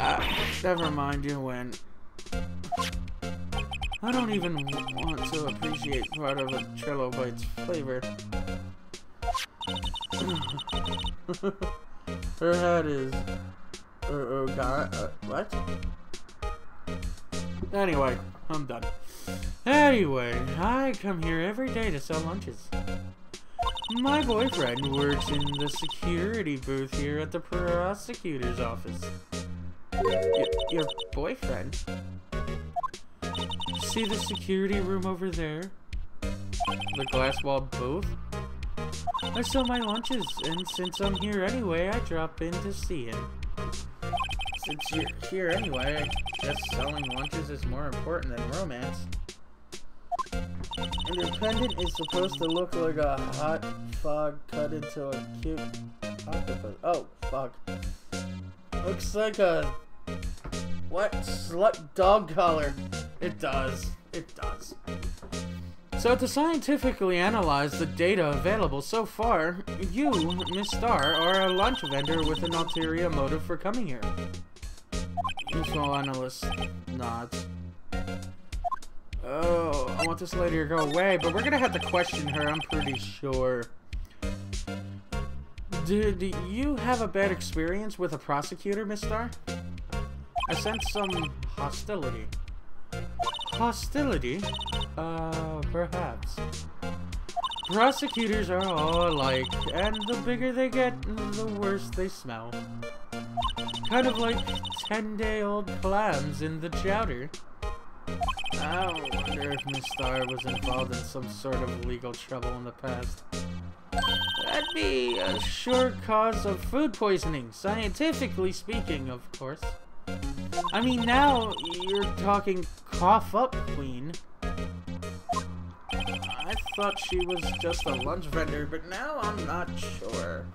Ah, never mind, you win. I don't even want to appreciate part of a Trello Bite's flavor. Her hat is... Uh, uh, God, uh, what? Anyway, I'm done. Anyway, I come here every day to sell lunches. My boyfriend works in the security booth here at the prosecutor's office. Y- your boyfriend? See the security room over there? The glass wall booth? I sell my lunches, and since I'm here anyway, I drop in to see him. Since you're here anyway, I guess selling lunches is more important than romance. And your pendant is supposed to look like a hot fog cut into a cute octopus. Oh, fuck. Looks like a... what? Slut dog collar. It does. It does. So to scientifically analyze the data available so far, you, Miss Starr, are a lunch vendor with an ulterior motive for coming here. Useful analyst nods. Oh, I want this lady to go away, but we're gonna have to question her, I'm pretty sure. Do, do you have a bad experience with a prosecutor, Miss Starr? I sense some hostility. Hostility? Uh, perhaps. Prosecutors are all alike, and the bigger they get, the worse they smell. Kind of like ten-day-old clams in the chowder. I wonder if Miss Starr was involved in some sort of legal trouble in the past. That'd be a sure cause of food poisoning, scientifically speaking, of course. I mean, now you're talking cough up queen. I thought she was just a lunch vendor, but now I'm not sure.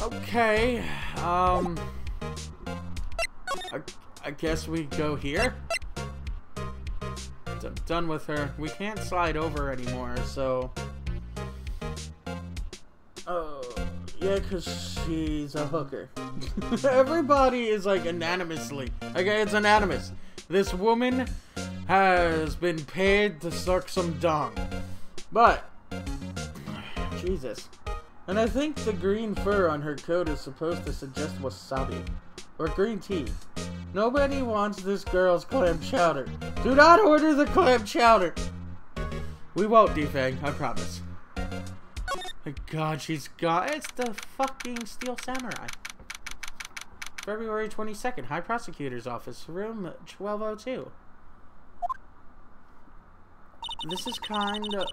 Okay, um... I, I guess we go here? D- done with her. We can't slide over anymore, so... Oh, yeah, because she's a hooker. Everybody is, like, anonymously. Okay, it's anonymous. This woman has been paid to suck some dung. But, Jesus. And I think the green fur on her coat is supposed to suggest wasabi. Or green tea. Nobody wants this girl's clam chowder. Do not order the clam chowder! We won't, Defang, I promise. My god, she's got- it's the fucking Steel Samurai. February twenty-second, High Prosecutor's Office, room twelve oh two. This is kind of-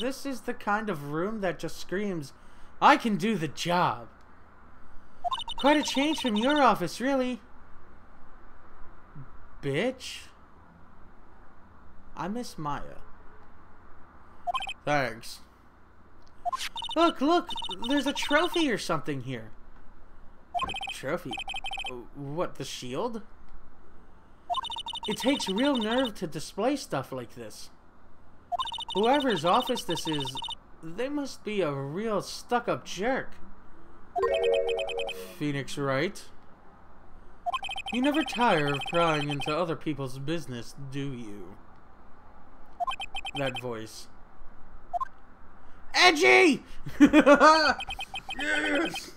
this is the kind of room that just screams, I can do the job. Quite a change from your office, really. Bitch. I miss Maya. Thanks. Look, look, there's a trophy or something here. A trophy? What, the shield? It takes real nerve to display stuff like this. Whoever's office this is, they must be a real stuck-up jerk. Phoenix Wright. You never tire of prying into other people's business, do you? That voice. Edgy! Yes!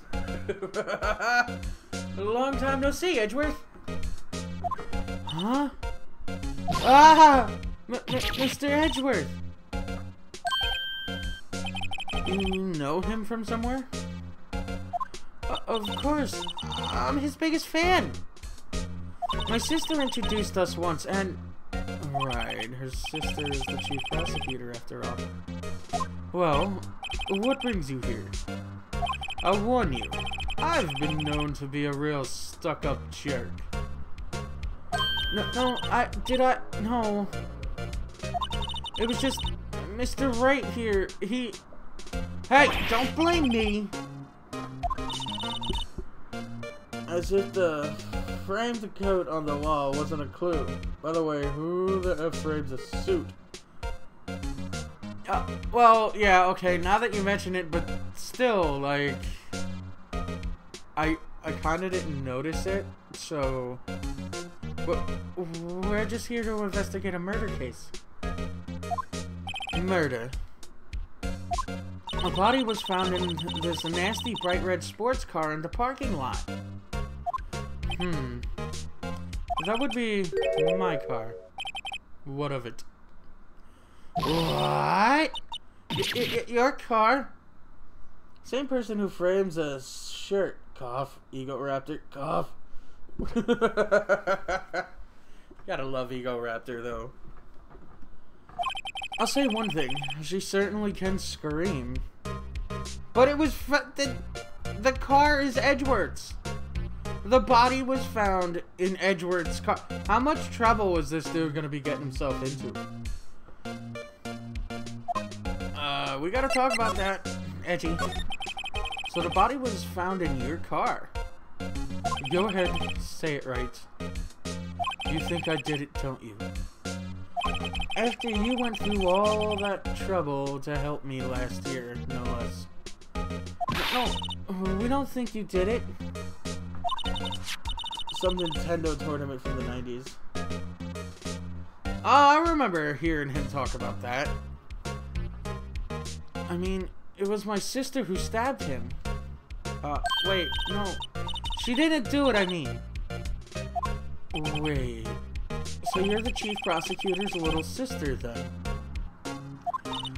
Long time no see, Edgeworth. Huh? Ah! M- M- Mister Edgeworth! You know him from somewhere? Uh, of course. I'm his biggest fan. My sister introduced us once, and... Right, her sister is the chief prosecutor after all. Well, what brings you here? I warn you, I've been known to be a real stuck-up jerk. No, no, I... Did I... No. It was just... Mister Wright here, he... Hey, don't blame me! As if the framed coat on the wall wasn't a clue. By the way, who the F frames a suit? Uh, well, yeah, okay, now that you mention it, but still, like, I I kind of didn't notice it, so, but we're just here to investigate a murder case. Murder. A body was found in this nasty bright red sports car in the parking lot. Hmm. That would be my car. What of it? What? Y y your car? Same person who frames a shirt. Cough. Ego Raptor. Cough. Gotta love Ego Raptor, though. I'll say one thing. She certainly can scream. But it was f the, the car is Edgeworth's. The body was found in Edgeworth's car. How much trouble was this dude gonna be getting himself into? Uh, we gotta talk about that, Edgy. So the body was found in your car. Go ahead, say it right. You think I did it, don't you? After you went through all that trouble to help me last year, no less. No, we don't think you did it. Some Nintendo tournament from the nineties. Ah, I remember hearing him talk about that. I mean, It was my sister who stabbed him. Uh, wait, no. She didn't do it, I mean. Wait. So you're the chief prosecutor's little sister, then?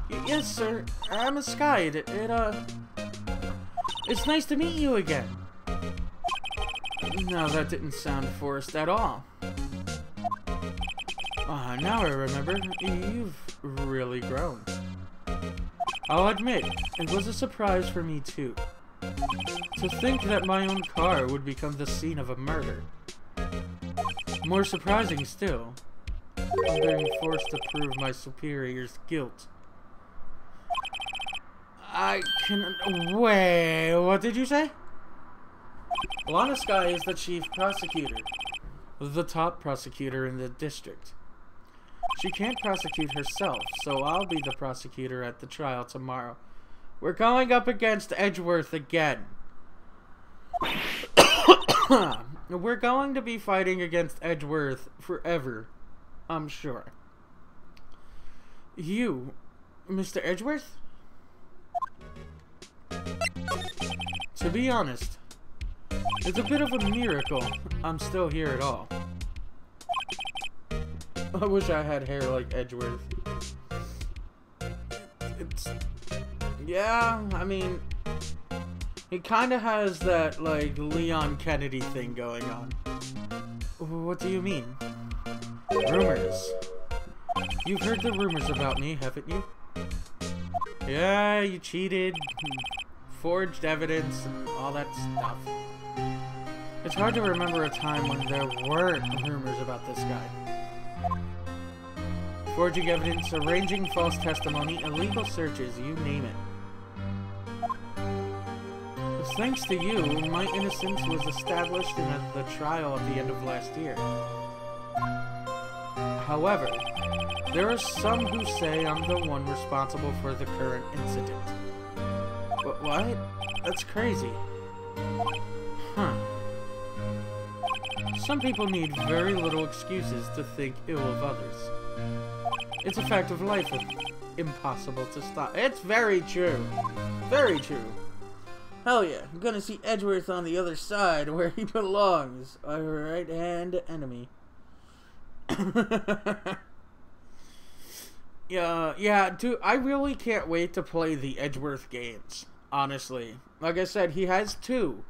Y yes, sir. I'm a Skye. It, it, uh... It's nice to meet you again. No, that didn't sound forced at all. Ah, uh, now I remember. You've really grown. I'll admit, it was a surprise for me, too. To think that my own car would become the scene of a murder. More surprising still, I'm being forced to prove my superior's guilt. I can... Wait, what did you say? Lana Skye is the chief prosecutor, the top prosecutor in the district. She can't prosecute herself, so I'll be the prosecutor at the trial tomorrow. We're going up against Edgeworth again. We're going to be fighting against Edgeworth forever, I'm sure. You, Mister Edgeworth? To be honest, it's a bit of a miracle I'm still here at all. I wish I had hair like Edgeworth. It's... Yeah, I mean... It kinda has that, like, Leon Kennedy thing going on. What do you mean? Rumors. You've heard the rumors about me, haven't you? Yeah, you cheated, forged evidence, and all that stuff. It's hard to remember a time when there weren't rumors about this guy. Forging evidence, arranging false testimony, illegal searches, you name it. Thanks to you, my innocence was established in the trial at the end of last year. However, there are some who say I'm the one responsible for the current incident. But what? That's crazy. Huh. Some people need very little excuses to think ill of others. It's a fact of life, impossible to stop. It's very true. Very true. Hell yeah, I'm gonna see Edgeworth on the other side where he belongs. Our right hand enemy. yeah, yeah, dude, I really can't wait to play the Edgeworth games, honestly. Like I said, he has two.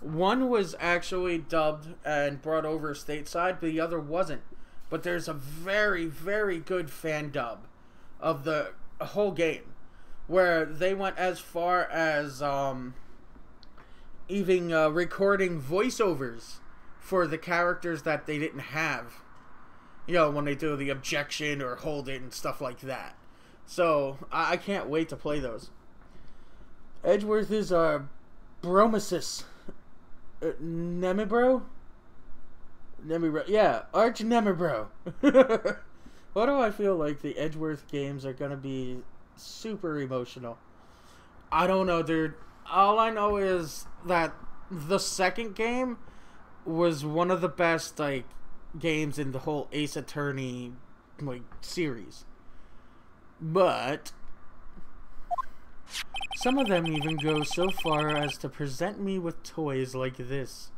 One was actually dubbed and brought over stateside, but the other wasn't. But there's a very, very good fan dub of the whole game, where they went as far as, um... even uh, recording voiceovers for the characters that they didn't have. You know, when they do the objection or hold it and stuff like that. So, I, I can't wait to play those. Edgeworth is our Bromesis. Uh, Nemibro? Nemibro, yeah, Arch Nemibro. Why do I feel like the Edgeworth games are gonna be super emotional? I don't know, dude. All I know is that the second game was one of the best, like, games in the whole Ace Attorney, like, series. But some of them even go so far as to present me with toys like this.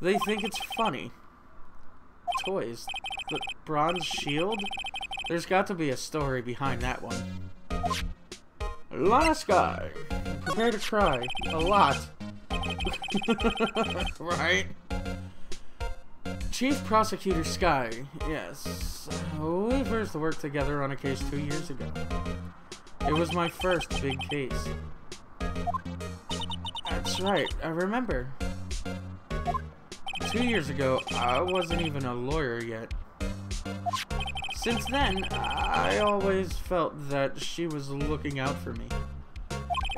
They think it's funny. Toys? The bronze shield? There's got to be a story behind that one. Lana Skye, prepare to cry a lot. Right? Chief Prosecutor Skye, yes. We first worked together on a case two years ago. It was my first big case. That's right, I remember. Two years ago, I wasn't even a lawyer yet. Since then, I always felt that she was looking out for me.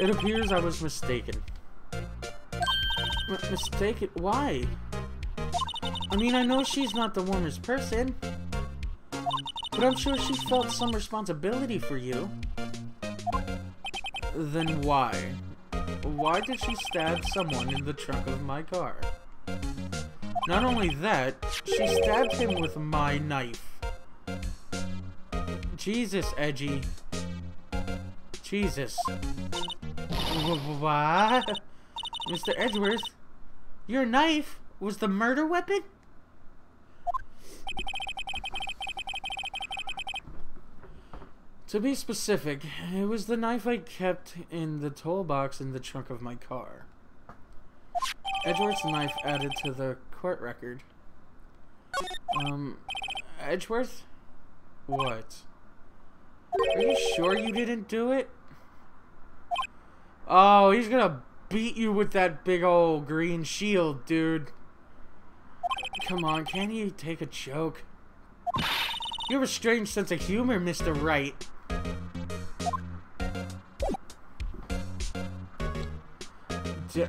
It appears I was mistaken. M- mistaken? Why? I mean, I know she's not the warmest person, but I'm sure she felt some responsibility for you. Then why? Why did she stab someone in the trunk of my car? Not only that, she stabbed him with my knife. Jesus, Edgy. Jesus. What? Mister Edgeworth, your knife was the murder weapon? To be specific, it was the knife I kept in the toll box in the trunk of my car. Edgeworth's knife added to the court record. Um, Edgeworth? What? Are you sure you didn't do it? Oh, he's gonna beat you with that big old green shield, dude. Come on, can't you take a joke? You have a strange sense of humor, Mister Wright. D d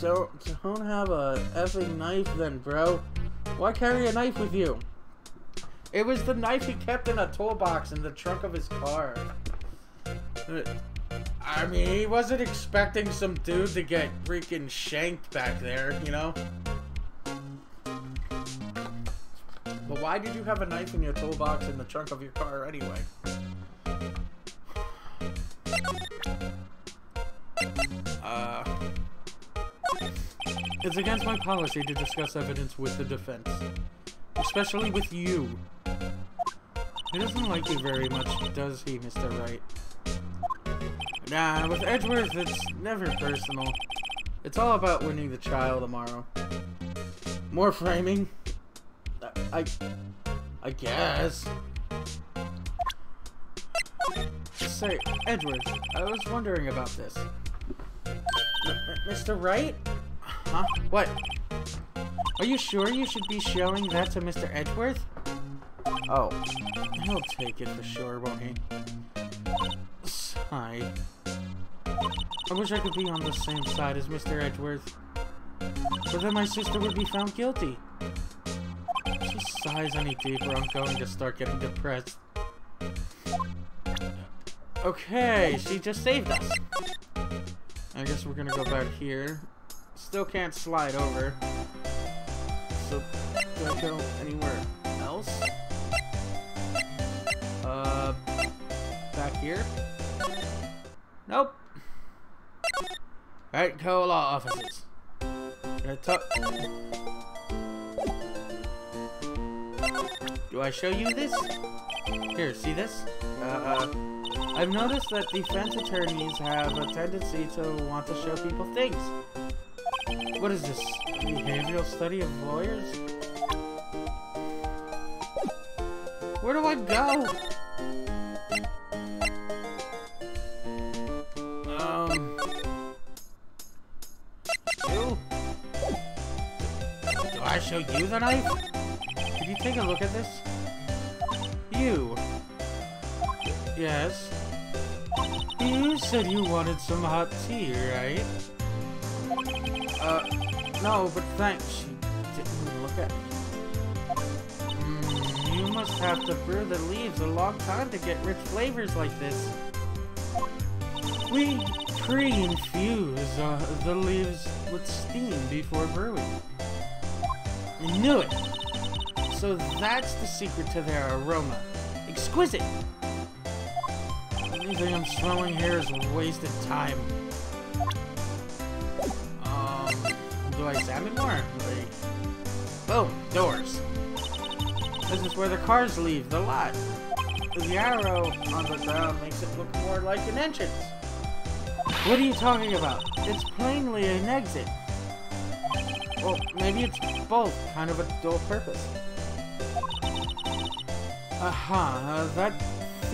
don't, don't have a effing knife then, bro. Why carry a knife with you? It was the knife he kept in a toolbox in the trunk of his car. I mean, he wasn't expecting some dude to get freaking shanked back there, you know? But why did you have a knife in your toolbox in the trunk of your car anyway? Uh, it's against my policy to discuss evidence with the defense. Especially with you. He doesn't like you very much, does he, Mister Wright? Nah, with Edgeworth, it's never personal. It's all about winning the trial tomorrow. More framing? I... I guess. Say, Edgeworth, I was wondering about this. Mister Wright? Huh? What? Are you sure you should be showing that to Mister Edgeworth? Oh. He'll take it for sure, won't he? Sigh. I wish I could be on the same side as Mister Edgeworth. But then my sister would be found guilty. If she sighs any deeper, I'm going to start getting depressed. Okay, she just saved us. I guess we're gonna go back here. Still can't slide over. So, do I go anywhere else? Uh, back here? Nope. Wright and Co. Law offices. Gonna talk. Do I show you this? Here, see this? Uh, uh, I've noticed that defense attorneys have a tendency to want to show people things. What is this? Behavioral study of lawyers? Where do I go? Um... You? Do I show you the knife? Could you take a look at this? You. Yes. You said you wanted some hot tea, right? Uh, no, but thanks. She didn't even look at me. Mm, you must have to brew the leaves a long time to get rich flavors like this. We pre-infuse uh, the leaves with steam before brewing. I knew it! So that's the secret to their aroma. Exquisite! Anything I'm smelling here is wasted time. Do I examine more? Like, boom! Doors! This is where the cars leave, the lot. The arrow on the ground makes it look more like an entrance. What are you talking about? It's plainly an exit. Well, maybe it's both, kind of a dual purpose. Aha, uh-huh, uh, that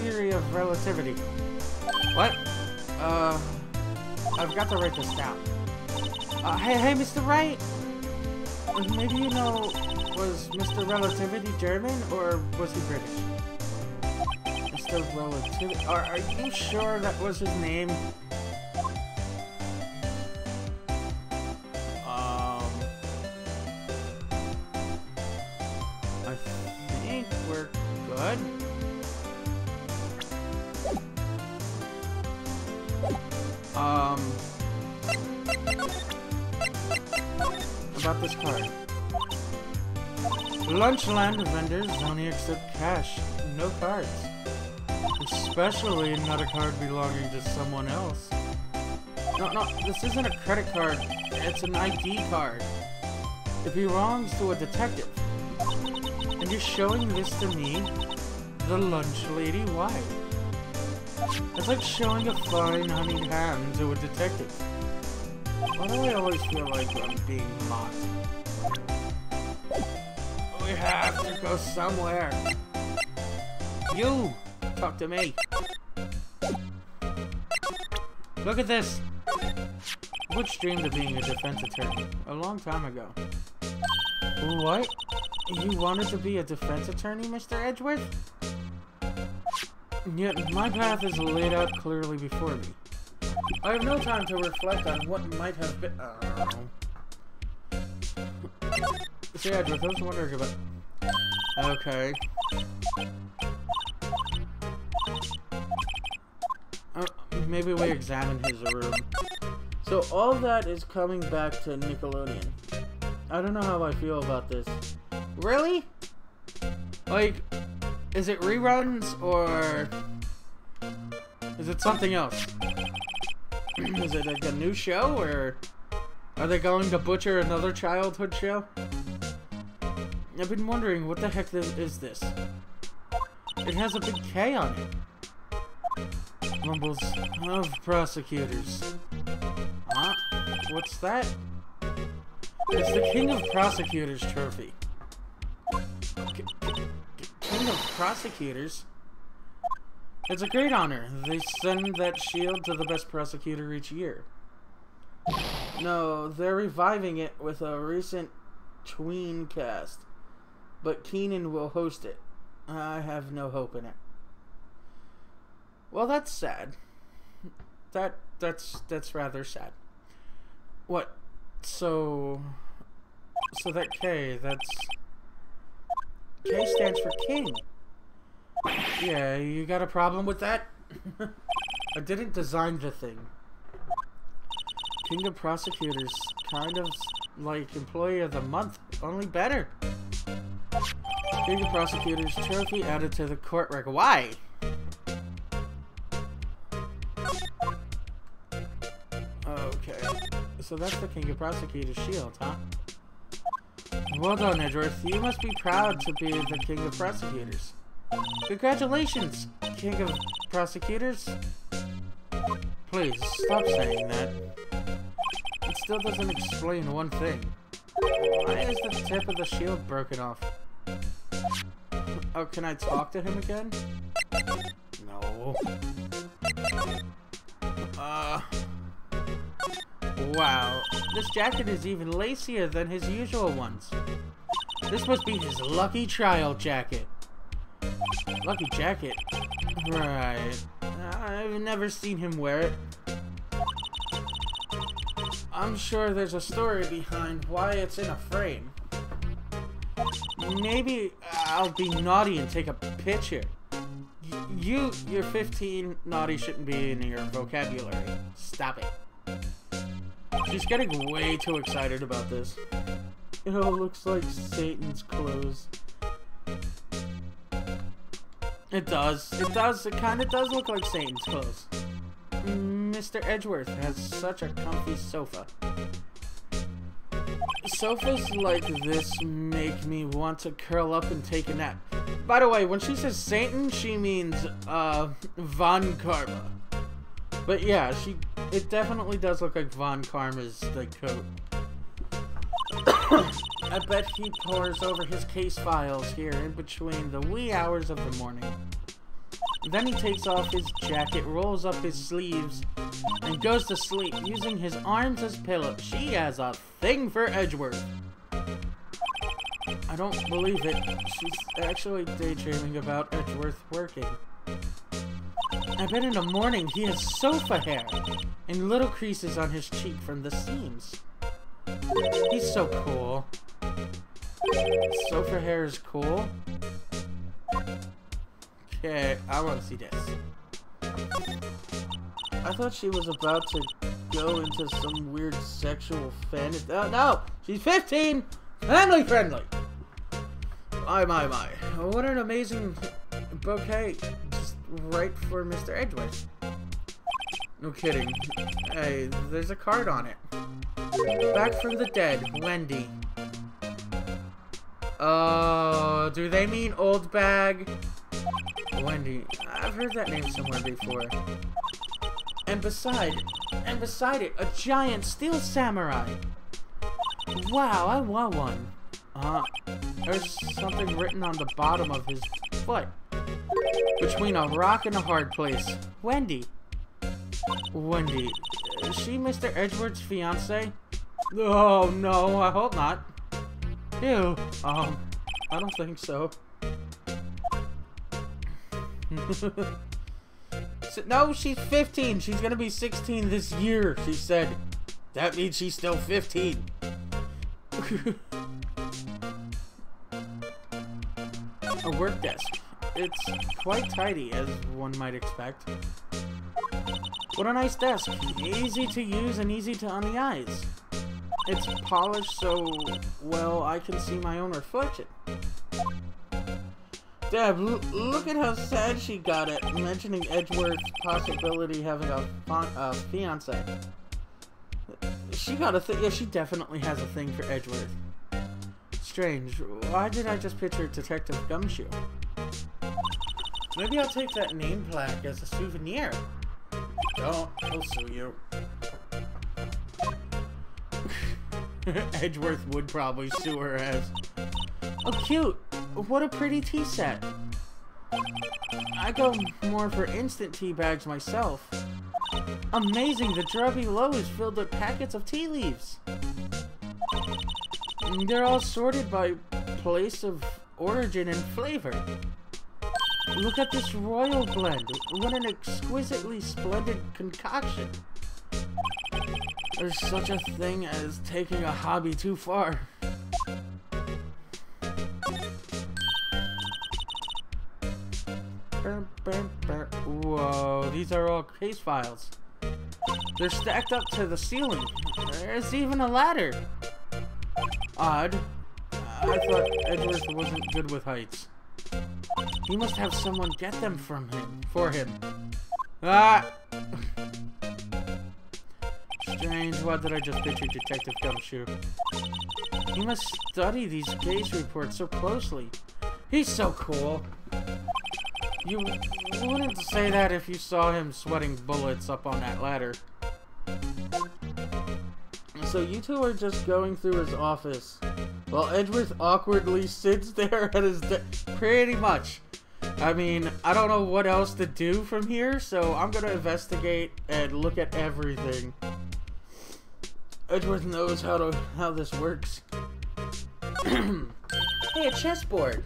theory of relativity. What? Uh, I've got to write this down. Uh, hey, hey, Mister Wright! Maybe you know, was Mister Relativity German, or was he British? Mister Relativity... Are, are you sure that was his name? Um... I think we're good. Um... About this card. Lunchland vendors only accept cash, no cards. Especially not a card belonging to someone else. No, no, this isn't a credit card. It's an I D card. It belongs to a detective. And you're showing this to me, the lunch lady? Why? It's like showing a fine honeyed ham to a detective. Why do I always feel like I'm being mocked? We have to go somewhere. You! Talk to me. Look at this! Butch dreamed of being a defense attorney a long time ago. What? You wanted to be a defense attorney, Mister Edgeworth? Yet my path is laid out clearly before me. I have no time to reflect on what might have been. Oh. Mister Edgeworth, I was wondering about. Okay. Uh, maybe we examine his room. So all that is coming back to Nickelodeon. I don't know how I feel about this. Really? Like, is it reruns or is it something else? Is it like a new show, or are they going to butcher another childhood show? I've been wondering what the heck this is. This. It has a big K on it. Mumbles of prosecutors. Huh? What's that? It's the King of Prosecutors trophy. K King of Prosecutors? It's a great honor. They send that shield to the best prosecutor each year. No, they're reviving it with a recent tween cast. But Keenan will host it. I have no hope in it. Well, that's sad. That that's that's rather sad. What? So so that K, that's K stands for king. Yeah, you got a problem with that? I didn't design the thing. King of Prosecutors, kind of like Employee of the Month, only better. King of Prosecutors trophy added to the court record. Why? Okay, so that's the King of Prosecutors shield, huh? Well done, Edgeworth. You must be proud to be the King of Prosecutors. Congratulations, King of Prosecutors. Please, stop saying that. It still doesn't explain one thing. Why is the tip of the shield broken off? Oh, can I talk to him again? No. Uh... Wow, this jacket is even lacier than his usual ones. This must be his lucky trial jacket. Lucky jacket? Right. I've never seen him wear it. I'm sure there's a story behind why it's in a frame. Maybe I'll be naughty and take a picture. Y you, you're fifteen, naughty shouldn't be in your vocabulary. Stop it. She's getting way too excited about this. It all looks like Satan's clothes. It does. It does. It kind of does look like Satan's clothes. Mister Edgeworth has such a comfy sofa. Sofas like this make me want to curl up and take a nap. By the way, when she says Satan, she means, uh, Von Karma. But yeah, she, it definitely does look like Von Karma's, like, coat. I bet he pores over his case files here in between the wee hours of the morning. Then he takes off his jacket, rolls up his sleeves, and goes to sleep using his arms as pillows. She has a thing for Edgeworth. I don't believe it. She's actually daydreaming about Edgeworth working. I bet in the morning he has sofa hair and little creases on his cheek from the seams. He's so cool. Sofa hair is cool. Okay, I want to see this. I thought she was about to go into some weird sexual fantasy. Oh, no! She's fifteen! Family friendly! My, my, my. What an amazing bouquet. Just right for Mister Edgeworth. No kidding. Hey, there's a card on it. Back from the dead, Wendy. Oh, do they mean old bag? Wendy, I've heard that name somewhere before. And beside, and beside it, a giant steel samurai. Wow, I want one. Uh, there's something written on the bottom of his foot. Between a rock and a hard place. Wendy. Wendy, is she Mister Edgeworth's fiance? Oh no, I hope not. Ew, um, I don't think so. No, she's fifteen. She's gonna be sixteen this year, she said. That means she's still fifteen. A work desk. It's quite tidy, as one might expect. What a nice desk. Easy to use and easy to on the eyes. It's polished so well I can see my own reflection. Deb, look at how sad she got at mentioning Edgeworth's possibility having a, a fiance. She got a thing. Yeah, she definitely has a thing for Edgeworth. Strange. Why did I just picture Detective Gumshoe? Maybe I'll take that name plaque as a souvenir. Don't. I'll sue you. Edgeworth would probably sue her as. Oh, cute. What a pretty tea set. I go more for instant tea bags myself. Amazing, the drubby low is filled with packets of tea leaves. They're all sorted by place of origin and flavor. Look at this royal blend. What an exquisitely splendid concoction. There's such a thing as taking a hobby too far. Whoa, these are all case files. They're stacked up to the ceiling. There's even a ladder. Odd. I thought Edgeworth wasn't good with heights. He must have someone get them from him. For him. Ah! Strange, why did I just picture Detective Gumshoe? He must study these case reports so closely. He's so cool. You wouldn't say that if you saw him sweating bullets up on that ladder. So you two are just going through his office, while Edgeworth awkwardly sits there at his desk. Pretty much. I mean, I don't know what else to do from here, so I'm gonna investigate and look at everything. Edgeworth knows how to how this works. Hey, a chessboard.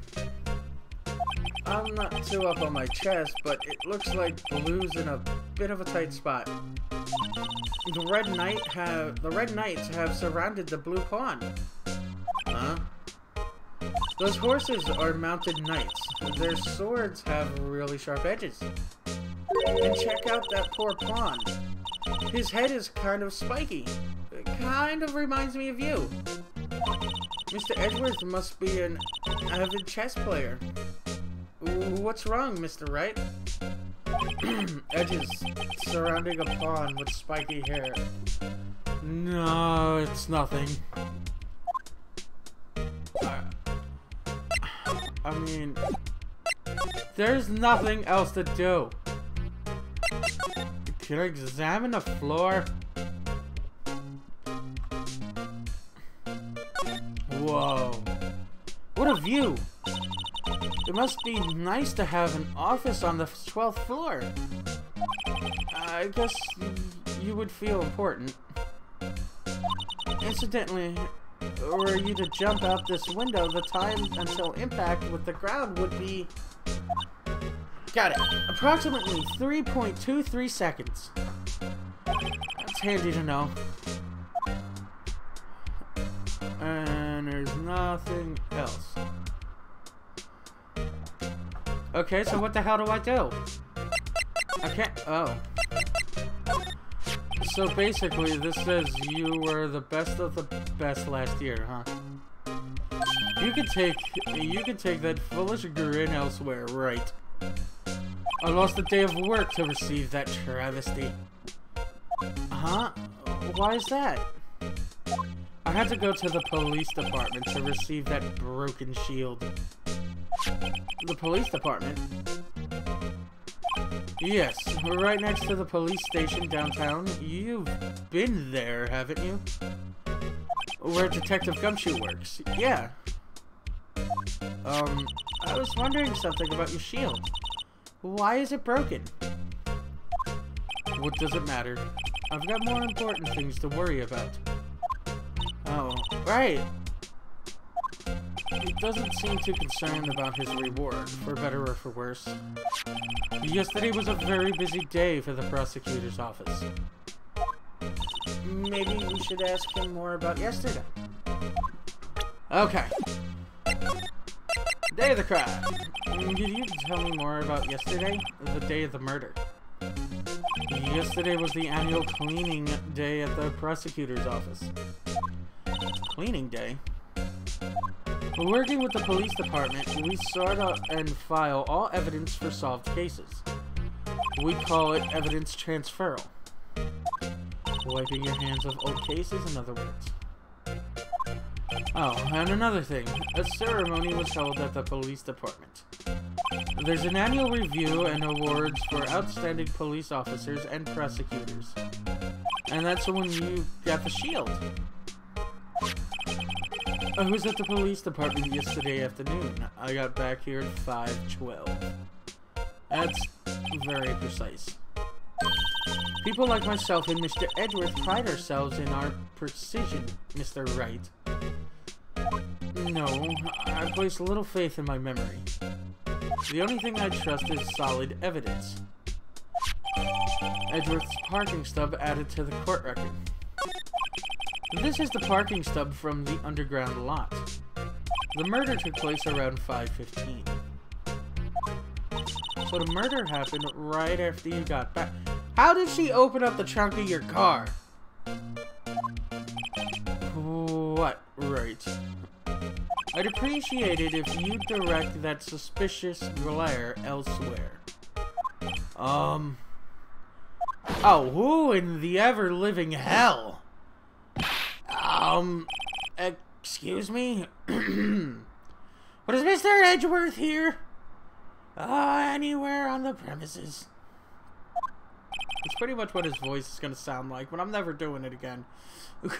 I'm not too up on my chest, but it looks like Blue's in a bit of a tight spot. The Red Knight have the Red Knights have surrounded the Blue Pawn. Huh? Those horses are mounted knights. Their swords have really sharp edges. And check out that poor pawn. His head is kind of spiky. It kind of reminds me of you. Mister Edgeworth must be an avid chess player. What's wrong, Mister Wright? Edges surrounding a pawn with spiky hair. No, it's nothing. Uh, I mean, there's nothing else to do. Can I examine the floor? Whoa. What a view! It must be nice to have an office on the twelfth floor. I guess you would feel important. Incidentally, were you to jump out this window, the time until impact with the ground would be... Got it. Approximately three point two three seconds. That's handy to know. And there's nothing else. Okay, so what the hell do I do? I can't... Oh. So basically, this says you were the best of the best last year, huh? You can take... You can take that foolish grin elsewhere, right? I lost a day of work to receive that travesty. Huh? Why is that? I had to go to the police department to receive that broken shield. The police department? Yes, we're right next to the police station downtown. You've been there, haven't you? Where Detective Gumshoe works. Yeah. Um, I was wondering something about your shield. Why is it broken? What does it matter? I've got more important things to worry about. Oh, right. He doesn't seem too concerned about his reward, for better or for worse. Yesterday was a very busy day for the prosecutor's office. Maybe we should ask him more about yesterday. Okay. Day of the crime. Did you tell me more about yesterday? The day of the murder. Yesterday was the annual cleaning day at the prosecutor's office. Cleaning day? Working with the police department, we sort out and file all evidence for solved cases. We call it evidence transferal. Wiping your hands of old cases, in other words. Oh, and another thing. A ceremony was held at the police department. There's an annual review and awards for outstanding police officers and prosecutors. And that's when you got the shield. I was at the police department yesterday afternoon. I got back here at five twelve. That's very precise. People like myself and Mister Edgeworth pride ourselves in our precision, Mister Wright. No, I place little faith in my memory. The only thing I trust is solid evidence. Edgeworth's parking stub added to the court record. This is the parking stub from the underground lot. The murder took place around five fifteen. So the murder happened right after you got back. How did she open up the trunk of your car? What? Right. I'd appreciate it if you direct that suspicious glare elsewhere. Um... Oh, who in the ever-living hell? Um, excuse me? But is Mister Edgeworth here? Uh, anywhere on the premises? It's pretty much what his voice is gonna sound like, but I'm never doing it again.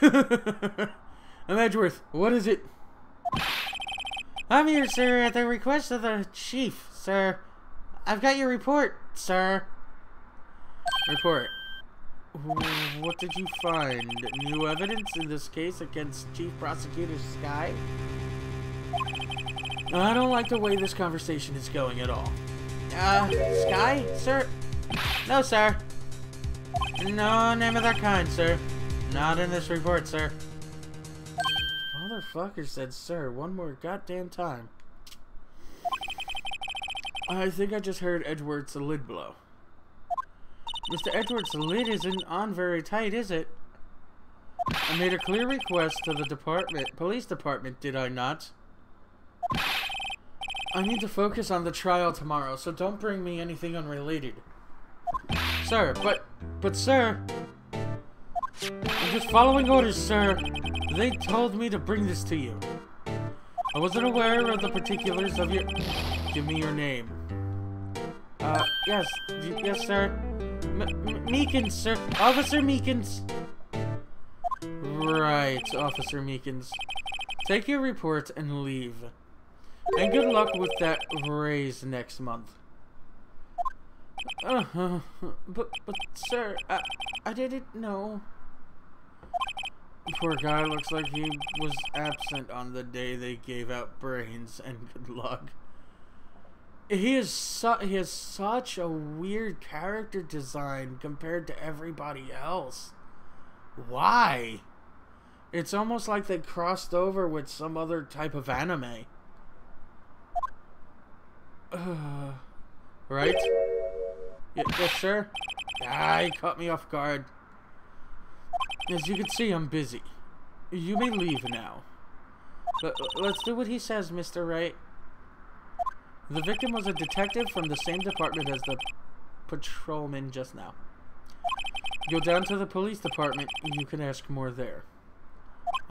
I'm Edgeworth, what is it? I'm here, sir, at the request of the chief, sir. I've got your report, sir. Report. What did you find? New evidence in this case against Chief Prosecutor Skye? I don't like the way this conversation is going at all. Uh, Skye? Sir? No, sir. No name of that kind, sir. Not in this report, sir. Motherfucker said sir one more goddamn time. I think I just heard Edgeworth's lid blow. Mister Edgeworth's lid isn't on very tight, is it? I made a clear request to the department, police department, did I not? I need to focus on the trial tomorrow, so don't bring me anything unrelated. Sir, but, but sir... I'm just following orders, sir. They told me to bring this to you. I wasn't aware of the particulars of your... Give me your name. Uh, yes, yes, sir. M Meekins, sir. Officer Meekins. Right, Officer Meekins. Take your report and leave. And good luck with that raise next month. Uh-huh. But, but, sir, I, I didn't know. Poor guy looks like he was absent on the day they gave out brains and good luck. He is su he has such a weird character design compared to everybody else. Why? It's almost like they crossed over with some other type of anime. Uh, right? Y yes, sir? Ah, he caught me off guard. As you can see, I'm busy. You may leave now. But let's do what he says, Mister Wright. The victim was a detective from the same department as the patrolman just now. Go down to the police department and you can ask more there.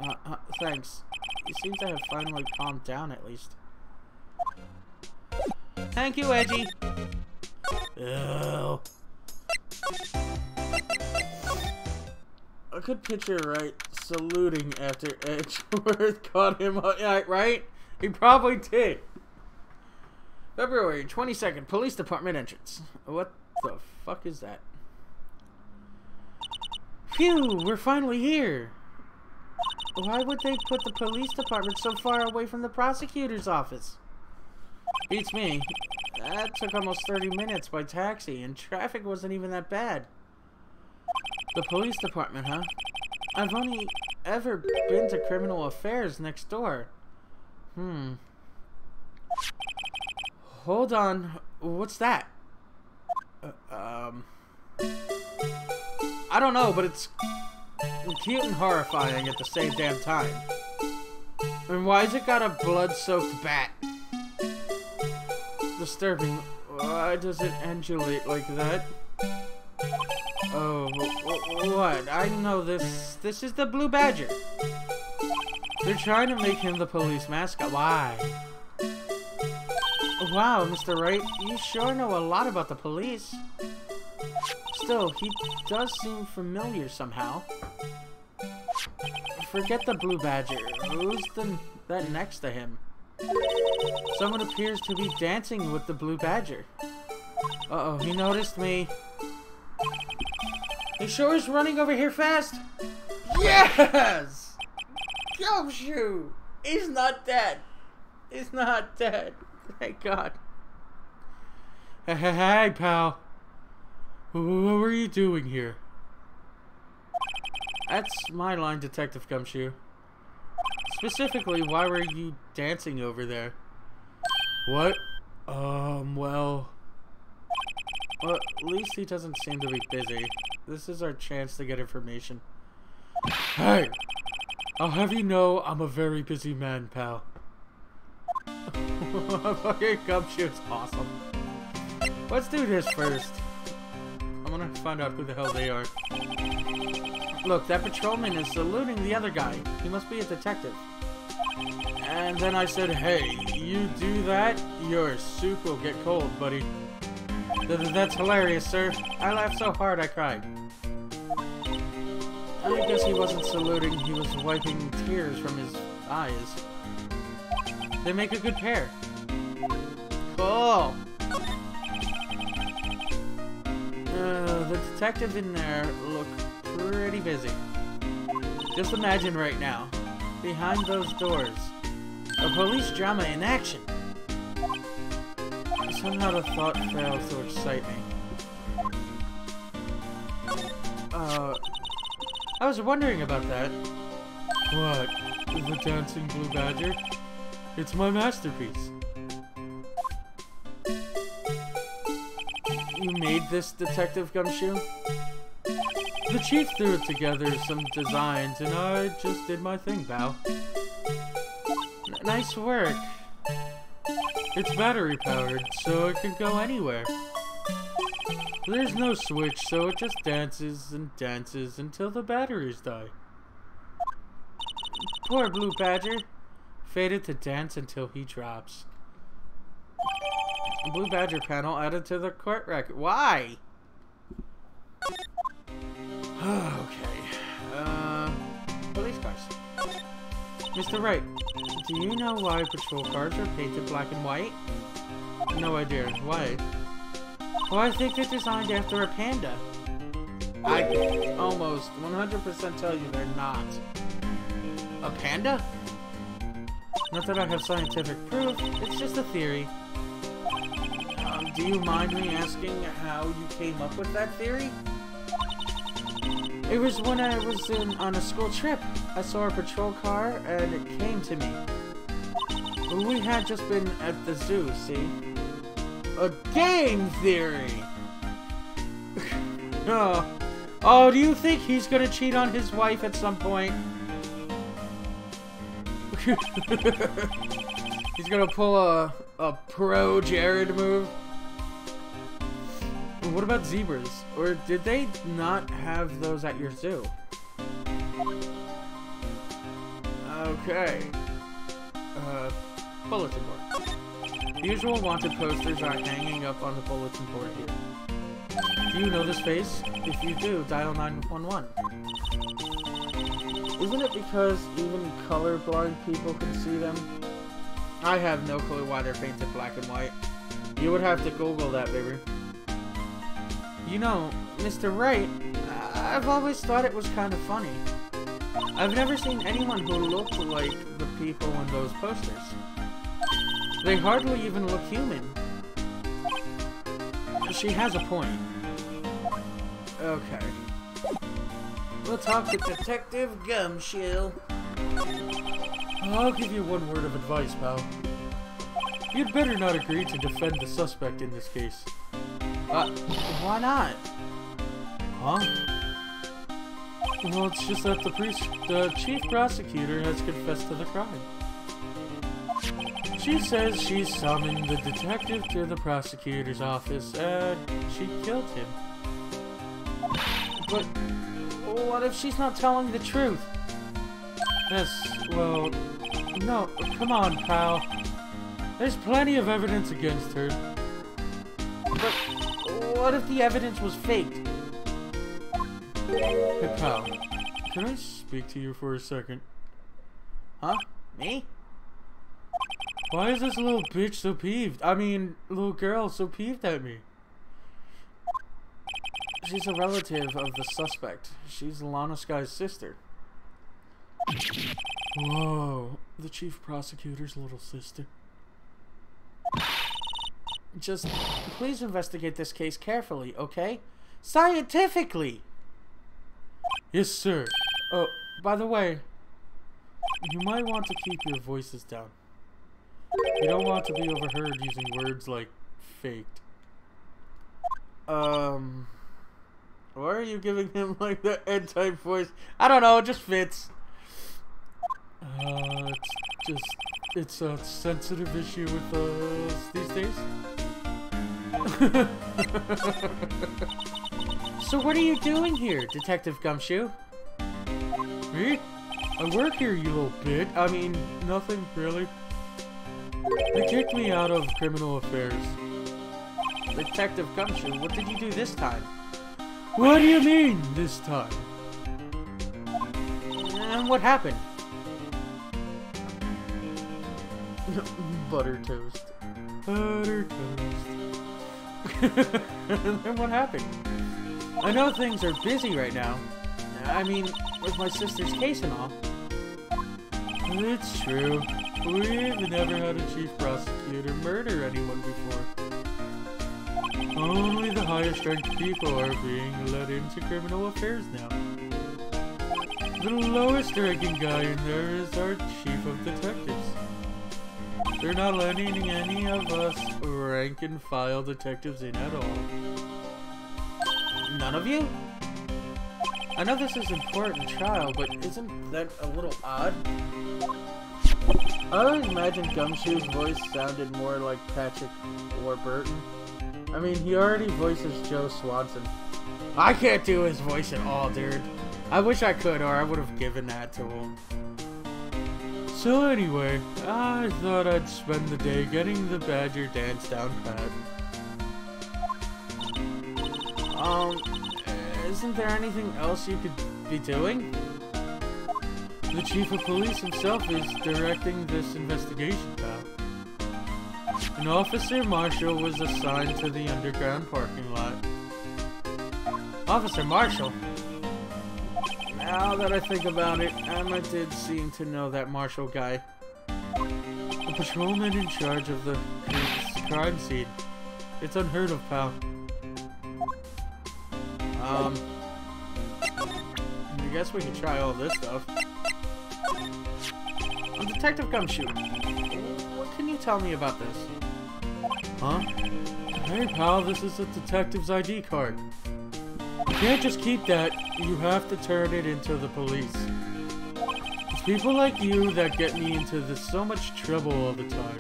Uh, uh, thanks. You seem to have finally calmed down at least. Thank you, Edgy. Ew. I could picture Wright saluting after Edgeworth caught him up, right? He probably did. February twenty-second, police department entrance. What the fuck is that? Phew, we're finally here. Why would they put the police department so far away from the prosecutor's office? Beats me. That took almost thirty minutes by taxi, and traffic wasn't even that bad. The police department, huh? I've only ever been to criminal affairs next door. Hmm. Hold on. What's that? Uh, um. I don't know, but it's cute and horrifying at the same damn time. And why's it got a blood-soaked bat? Disturbing. Why does it undulate like that? Oh, what? I know this. This is the Blue Badger. They're trying to make him the police mascot. Why? Wow, Mister Wright, you sure know a lot about the police. Still, he does seem familiar somehow. Forget the Blue Badger. Who's the that next to him? Someone appears to be dancing with the Blue Badger. Uh-oh, he noticed me. He sure is running over here fast. Yes! Gumshoe! He's not dead. He's not dead. Thank God. Hey, hey, hey, pal. What were you doing here? That's my line, Detective Gumshoe. Specifically, why were you dancing over there? What? Um, well... Well, at least he doesn't seem to be busy. This is our chance to get information. Hey! I'll have you know I'm a very busy man, pal. Fucking Gumshoe is awesome. Let's do this first. I'm gonna find out who the hell they are. Look, that patrolman is saluting the other guy. He must be a detective. And then I said, hey, you do that, your soup will get cold, buddy. Th that's hilarious, sir. I laughed so hard I cried. I guess he wasn't saluting, he was wiping tears from his eyes. They make a good pair. Cool! Uh, the detective in there looked pretty busy. Just imagine right now, behind those doors, a police drama in action. Somehow the thought fails to excite me. Uh, I was wondering about that. What? The dancing Blue Badger? It's my masterpiece. You made this, Detective Gumshoe? The chief threw it together some designs, and I just did my thing, pal. Nice work. It's battery powered, so it can go anywhere. There's no switch, so it just dances and dances until the batteries die. Poor Blue Badger. Fated to dance until he drops. Blue Badger panel added to the court record. Why? Okay. Uh, police cars. Mister Wright, do you know why patrol cars are painted black and white? No idea. Why? Well, I think they're designed after a panda. I can almost one hundred percent tell you they're not. A panda? Not that I have scientific proof, it's just a theory. Um, do you mind me asking how you came up with that theory? It was when I was in, on a school trip. I saw a patrol car and it came to me. We had just been at the zoo, see? A game theory! Oh. Oh, do you think he's gonna cheat on his wife at some point? He's gonna pull a, a pro Jared move. What about zebras? Or did they not have those at your zoo? Okay. Uh, bulletin board. The usual wanted posters are hanging up on the bulletin board here. Do you know this face? If you do, dial nine one one. Isn't it because even colorblind people can see them? I have no clue why they're painted black and white. You would have to Google that, baby. You know, Mister Wright, I've always thought it was kind of funny. I've never seen anyone who looked like the people in those posters. They hardly even look human. She has a point. Okay. We'll talk to Detective Gumshoe. I'll give you one word of advice, pal. You'd better not agree to defend the suspect in this case. Uh, why not? Huh? Well, it's just that the, priest, the chief prosecutor has confessed to the crime. She says she summoned the detective to the prosecutor's office and she killed him. But what if she's not telling the truth? Yes, well, no, come on, pal. There's plenty of evidence against her. But what if the evidence was faked? Hey, pal, can I speak to you for a second? Huh? Me? Why is this little bitch so peeved? I mean, little girl so peeved at me? She's a relative of the suspect. She's Lana Skye's sister. Whoa, the chief prosecutor's little sister. Just please investigate this case carefully, okay? Scientifically! Yes, sir. Oh, by the way, you might want to keep your voices down. You don't want to be overheard using words like faked. Um, why are you giving him like the Ed type voice? I don't know, it just fits. Uh, it's just, it's a sensitive issue with us these days. So what are you doing here, Detective Gumshoe? Me? I work here, you little bit. I mean, nothing really. They kicked me out of criminal affairs. Detective Gumshoe, what did you do this time? What do you mean, this time? And what happened? Butter toast. Butter toast. And then what happened? I know things are busy right now. I mean, with my sister's case and all. It's true. We've never had a chief prosecutor murder anyone before. Only the highest ranked people are being let into criminal affairs now. The lowest ranking guy in there is our chief of detectives. They're not letting any of us rank and file detectives in at all. None of you? I know this is an important trial, but isn't that a little odd? I always imagined Gumshoe's voice sounded more like Patrick Warburton. I mean, he already voices Joe Swanson. I can't do his voice at all, dude. I wish I could, or I would have given that to him. So anyway, I thought I'd spend the day getting the Badger dance down pat. Um, isn't there anything else you could be doing? The chief of police himself is directing this investigation, pal. An officer Marshall was assigned to the underground parking lot. Officer Marshall? Now that I think about it, Emma did seem to know that Marshall guy. The patrolman in charge of the crime scene. It's unheard of, pal. Um, I guess we can try all this stuff. I'm Detective Gumshoe. What can you tell me about this? Huh? Hey, pal, this is a detective's I D card. You can't just keep that. You have to turn it into the police. It's People like you that get me into this so much trouble all the time.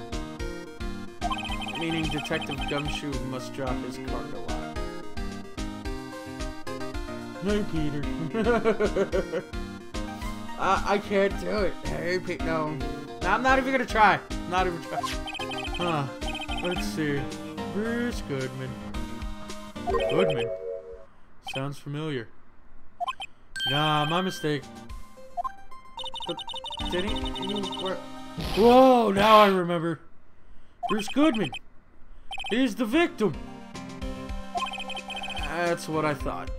Meaning Detective Gumshoe must drop his card a lot. Hey, Peter. uh, I can't do it. Hey, Peter. No. no. I'm not even gonna try. I'm not even try. Huh. Let's see. Bruce Goodman. Goodman? Sounds familiar. Nah, my mistake. But didn't you work? Whoa, now I remember. Bruce Goodman. He's the victim. That's what I thought.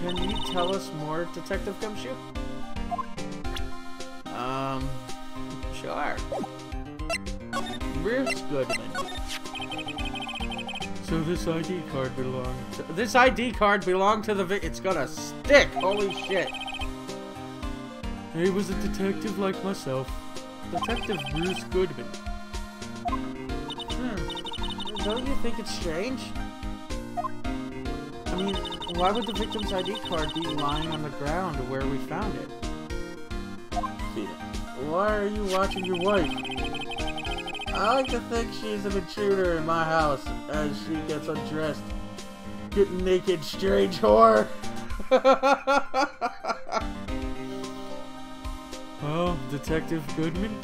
Can you tell us more, Detective Gumshoe? Um, sure. Bruce Goodman. So this I D card belonged to- This I D card belonged to the vi- It's gonna stick! Holy shit! He was a detective like myself. Detective Bruce Goodman. Hmm. Don't you think it's strange? I mean, why would the victim's I D card be lying on the ground where we found it? Why are you watching your wife? I like to think she's an intruder in my house as she gets undressed. Getting naked, strange whore! Oh, Detective Goodman?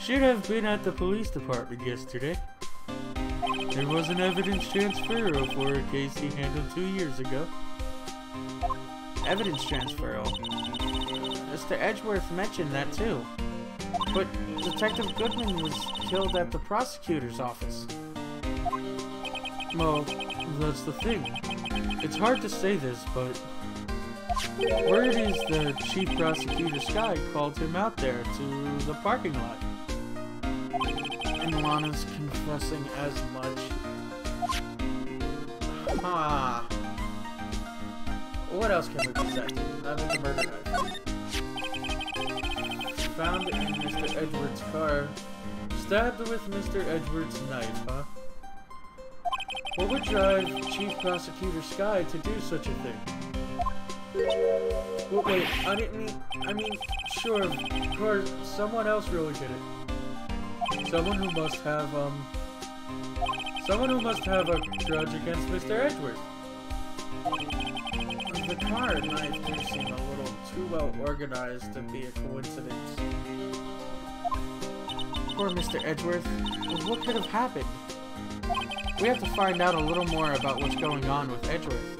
Should have been at the police department yesterday. There was an evidence transferal for a case he handled two years ago. Evidence transferal? Mister Edgeworth mentioned that too. But Detective Goodman was killed at the prosecutor's office. Well, that's the thing. It's hard to say this, but... word is the chief prosecutor Skye called him out there to the parking lot. And Lana's confessing as much. Ah. What else can we dissect? I think the murder knife. Found in Mister Edgeworth's car. Stabbed with Mister Edgeworth's knife, huh? What would drive Chief Prosecutor Skye to do such a thing? Well, wait, I didn't mean... I mean, sure, of course, someone else really did it. Someone who must have, um... Someone who must have a grudge against Mister Edgeworth. The car knife do seem a little too well organized to be a coincidence. Poor Mister Edgeworth. What could have happened? We have to find out a little more about what's going on with Edgeworth.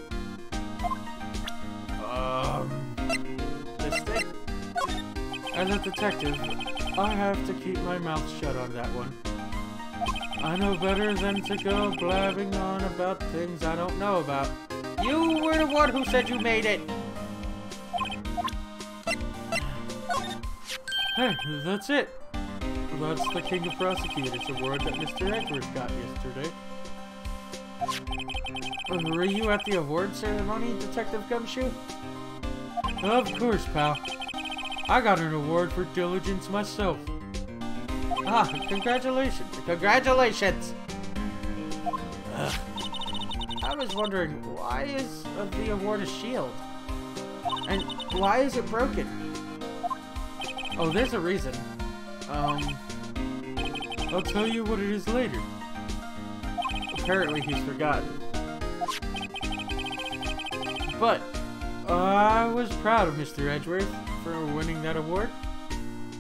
As a detective, I have to keep my mouth shut on that one. I know better than to go blabbing on about things I don't know about. You were the one who said you made it! Hey, that's it. That's the King of Prosecutors award that Mister Edgeworth got yesterday. Were you at the award ceremony, Detective Gumshoe? Of course, pal. I got an award for diligence myself. Ah, congratulations. Congratulations! Ugh. I was wondering, why is the award a shield? And why is it broken? Oh, there's a reason. Um, I'll tell you what it is later. Apparently he's forgotten. But, uh, I was proud of Mister Edgeworth for winning that award.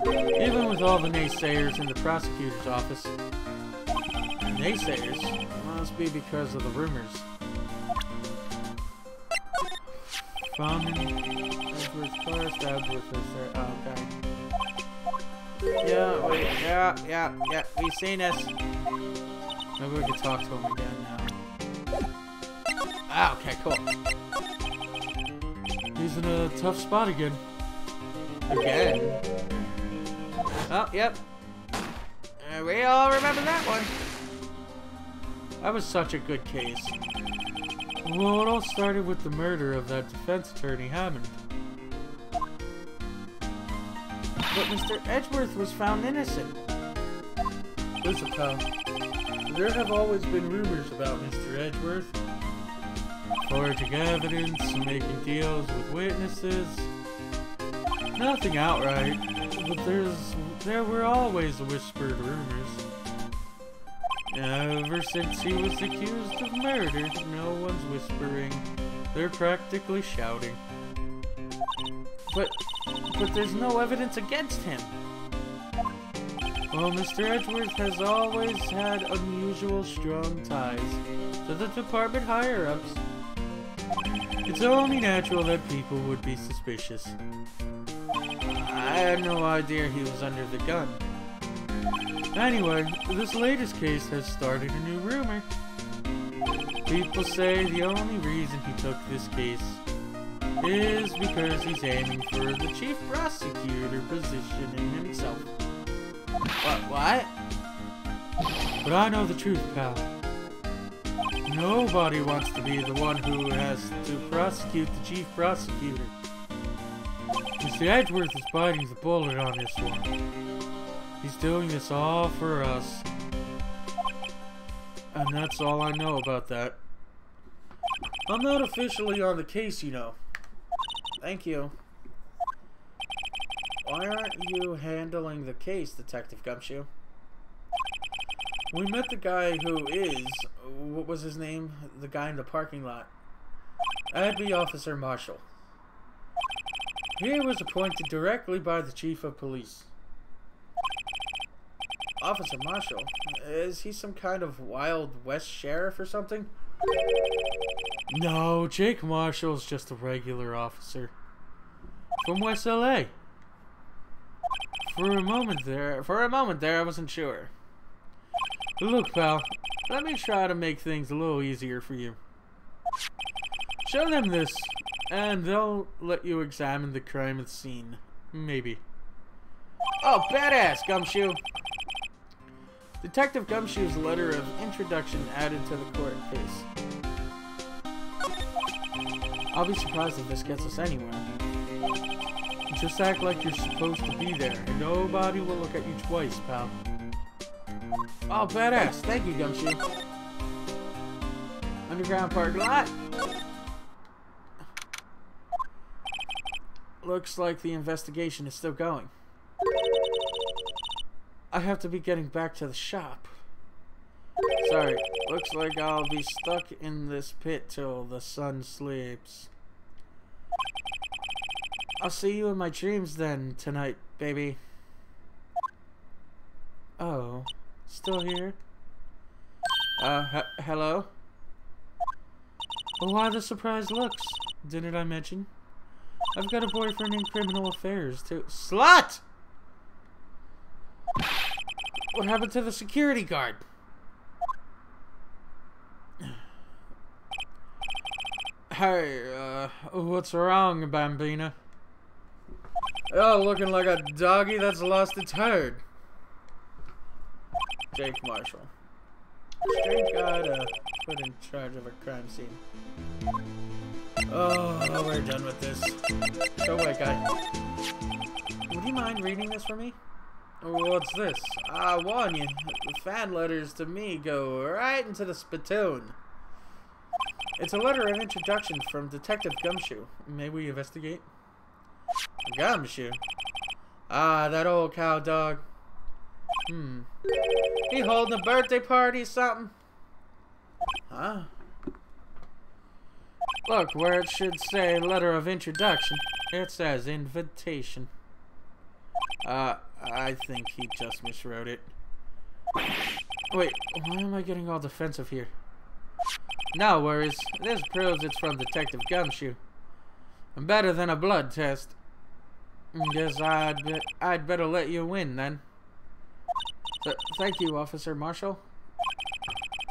Even with all the naysayers in the prosecutor's office. Naysayers must be because of the rumors. Found Edgeworth's car, stabbed with his... Oh, okay. Yeah, wait, yeah, yeah, yeah, we've seen this. Maybe we can talk to him again now. Ah, okay, cool. He's in a tough spot again. Again. Oh, yep. Uh, we all remember that one. That was such a good case. Well, it all started with the murder of that defense attorney, Hammond. But Mister Edgeworth was found innocent. Listen, pal. There have always been rumors about Mister Edgeworth. Forging evidence, making deals with witnesses. Nothing outright, but there's there were always whispered rumors. Ever since he was accused of murder, no one's whispering. They're practically shouting. But, but there's no evidence against him. Well, Mister Edgeworth has always had unusual strong ties to the department higher-ups. It's only natural that people would be suspicious. I had no idea he was under the gun. Anyway, this latest case has started a new rumor. People say the only reason he took this case is because he's aiming for the chief prosecutor position in himself. What? What? But I know the truth, pal. Nobody wants to be the one who has to prosecute the chief prosecutor. Mister Edgeworth is biting the bullet on this one. He's doing this all for us. And that's all I know about that. I'm not officially on the case, you know. Thank you. Why aren't you handling the case, Detective Gumshoe? We met the guy who is... What was his name? The guy in the parking lot. That'd be Officer Marshall. He was appointed directly by the Chief of Police. Officer Marshall? Is he some kind of Wild West sheriff or something? No, Jake Marshall's just a regular officer. From West L A. For a moment there, for a moment there, I wasn't sure. Look, pal, let me try to make things a little easier for you. Show them this, and they'll let you examine the crime scene. Maybe. Oh, badass, Gumshoe! Detective Gumshoe's letter of introduction added to the court case. I'll be surprised if this gets us anywhere. Just act like you're supposed to be there, and nobody will look at you twice, pal. Oh, badass! Thank you, Gumshoe. Underground parking lot! Looks like the investigation is still going. I have to be getting back to the shop. Sorry, looks like I'll be stuck in this pit till the sun sleeps. I'll see you in my dreams then, tonight, baby. Oh, still here? Uh, he hello? Well, why the surprised looks? Didn't I mention? I've got a boyfriend in criminal affairs, too. Slut! What happened to the security guard? Hey, uh, what's wrong, Bambina? Oh, looking like a doggy that's lost its herd. Jake Marshall. Strange guy to put in charge of a crime scene. Oh, we're done with this. Go away, guy. Would you mind reading this for me? What's this? I warn you, the fan letters to me go right into the spittoon. It's a letter of introduction from Detective Gumshoe. May we investigate? Gumshoe? Ah, that old cow dog. Hmm. He holding a birthday party or something? Huh? Look, where it should say letter of introduction, it says invitation. Uh, I think he just miswrote it. Wait, why am I getting all defensive here? No worries. This proves it's from Detective Gumshoe. Better than a blood test. Guess I'd be I'd better let you win then. Th thank you, Officer Marshall.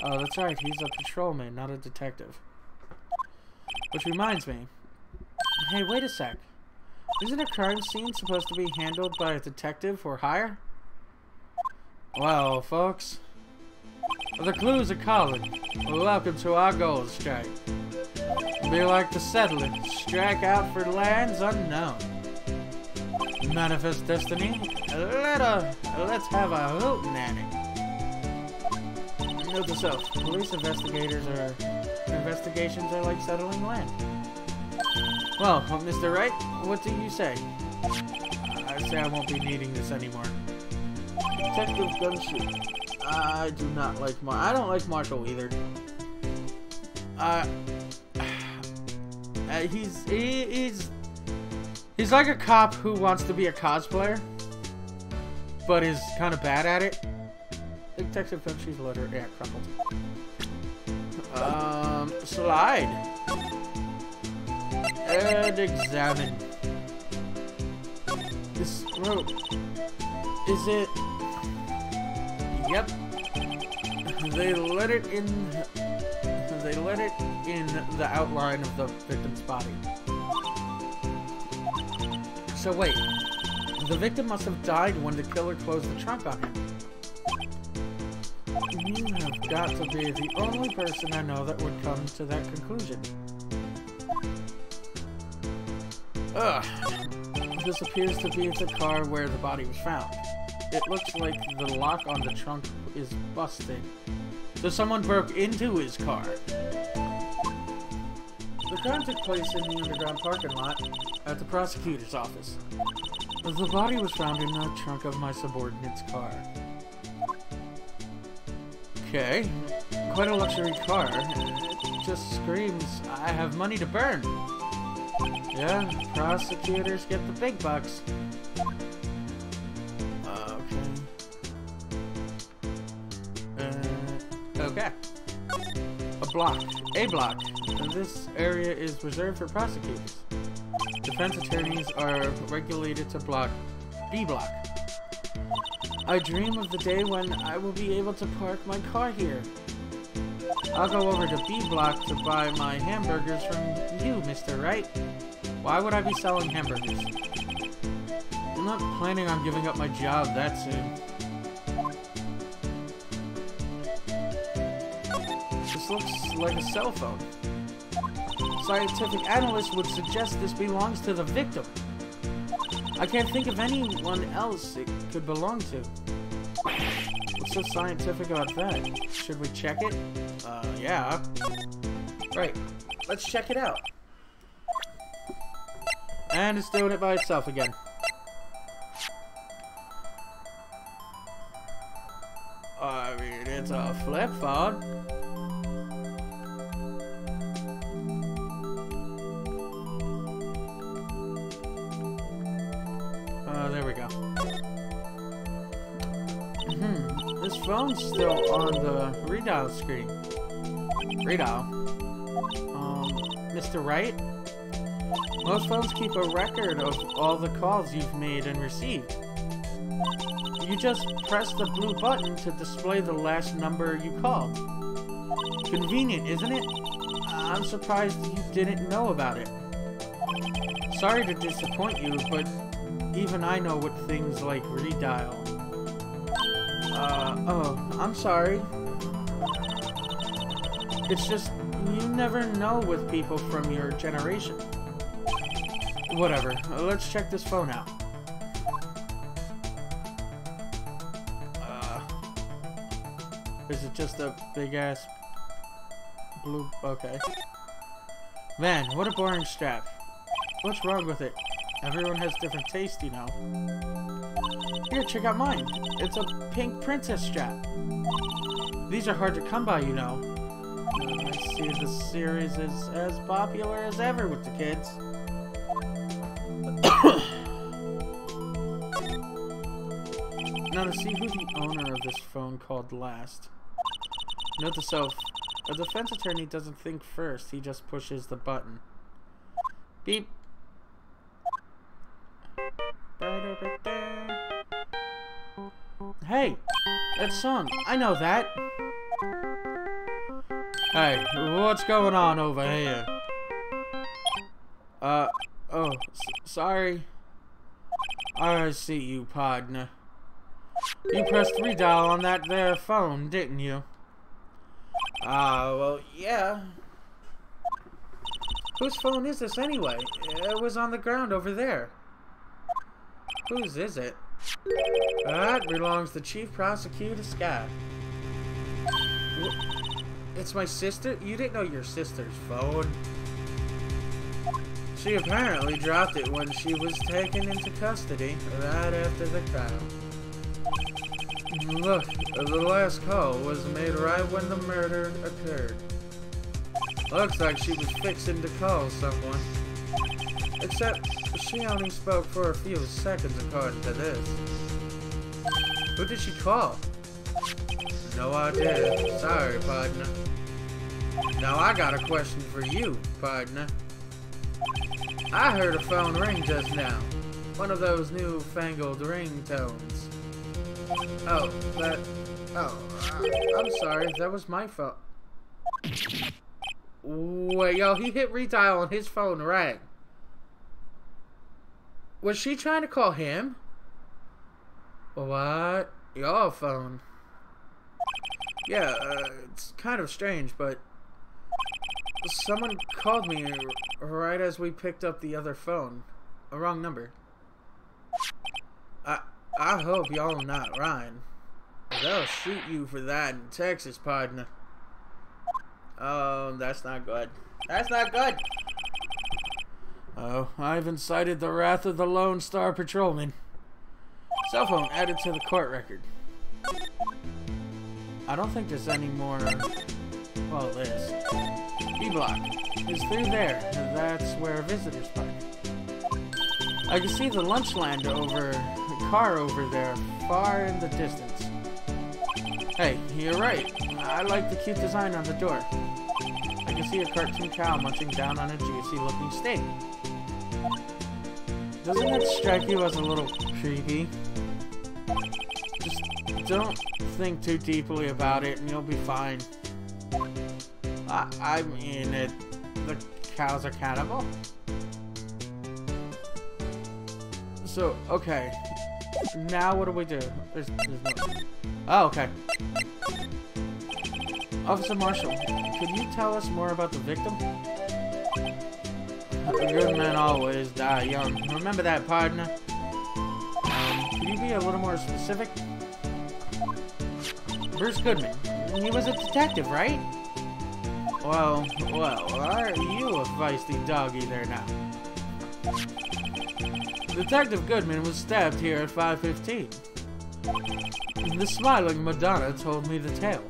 Oh, that's right. He's a patrolman, not a detective. Which reminds me. Hey, wait a sec. Isn't a crime scene supposed to be handled by a detective or higher? Well, folks. The clues are calling. Welcome to our gold strike. Be like the settler, strike out for lands unknown. Manifest destiny. Let a, let's have a hoot nanny. Note to self: police investigators are investigations are like settling land. Well, Mister Wright, what do you say? I say I won't be needing this anymore. Detective Gumshoe. I do not like Mar- I don't like Marshall either. Uh, uh he's he, he's he's like a cop who wants to be a cosplayer, but is kind of bad at it. Detective Gumshoe's letter, yeah, crumpled. Um, slide and examine. This rope, is it? Yep. They let it in. They let it in the outline of the victim's body. So wait, the victim must have died when the killer closed the trunk on him. You have got to be the only person I know that would come to that conclusion. Ugh. This appears to be the car where the body was found. It looks like the lock on the trunk is busted. So someone broke into his car. The crime took place in the underground parking lot at the prosecutor's office. The body was found in the trunk of my subordinate's car. Okay. Quite a luxury car. It just screams, I have money to burn. Yeah, prosecutors get the big bucks. Okay. A block. A block. And this area is reserved for prosecutors. Defense attorneys are regulated to block B block. I dream of the day when I will be able to park my car here. I'll go over to B block to buy my hamburgers from you, Mister Wright. Why would I be selling hamburgers? I'm not planning on giving up my job that soon. Looks like a cell phone. Scientific analysts would suggest this belongs to the victim. I can't think of anyone else it could belong to. What's so scientific about that? Should we check it? Uh, yeah. Right, let's check it out. And it's doing it by itself again. I mean, it's a flip phone. Phone's still on the redial screen. Redial. Um, Mister Wright? Most phones keep a record of all the calls you've made and received. You just press the blue button to display the last number you called. Convenient, isn't it? I'm surprised you didn't know about it. Sorry to disappoint you, but even I know what things like redial. Uh, oh, I'm sorry. It's just, you never know with people from your generation. Whatever, let's check this phone out. Uh, is it just a big ass blue, okay. Man, what a boring strap. What's wrong with it? Everyone has different taste, you know. Here, check out mine. It's a pink princess strap. These are hard to come by, you know. I see the series is as popular as ever with the kids. Now to see who the owner of this phone called last. Note to self, a defense attorney doesn't think first, he just pushes the button. Beep. Hey, that song, I know that. Hey, what's going on over here? Uh, oh, s sorry. I see you, partner. You pressed redial on that there phone, didn't you? Ah, uh, well, yeah. Whose phone is this anyway? It was on the ground over there. Whose is it? That belongs to Chief Prosecutor Scott. It's my sister? You didn't know your sister's phone. She apparently dropped it when she was taken into custody, right after the crime. Look, the last call was made right when the murder occurred. Looks like she was fixing to call someone. Except she only spoke for a few seconds according to this. Who did she call? No idea. Sorry, partner. Now I got a question for you, partner. I heard a phone ring just now. One of those newfangled ringtones. Oh, that... Oh, uh, I'm sorry. That was my phone. Wait, yo, he hit redial and his phone rang. Was she trying to call him? What? Your phone. Yeah, uh, it's kind of strange, but... Someone called me right as we picked up the other phone. A wrong number. I I hope y'all not Ryan. They'll shoot you for that in Texas, partner. Oh, that's not good. That's not good! Oh, I've incited the wrath of the Lone Star Patrolman. Cell phone added to the court record. I don't think there's any more... Well, this. B-Block is through there. That's where visitors park. I can see the lunch land over... the car over there, far in the distance. Hey, you're right. I like the cute design on the door. I can see a cartoon cow munching down on a juicy-looking steak. Doesn't it strike you as a little creepy? Just don't think too deeply about it and you'll be fine. I, I mean it. The cows are cannibal. So, okay. Now what do we do? There's, there's no... Oh, okay. Officer Marshall, could you tell us more about the victim? Good men always die young. Remember that, partner. Um, could you be a little more specific? Bruce Goodman. He was a detective, right? Well, well, aren't you a feisty doggy there now? Detective Goodman was stabbed here at five fifteen. The smiling Madonna told me the tale.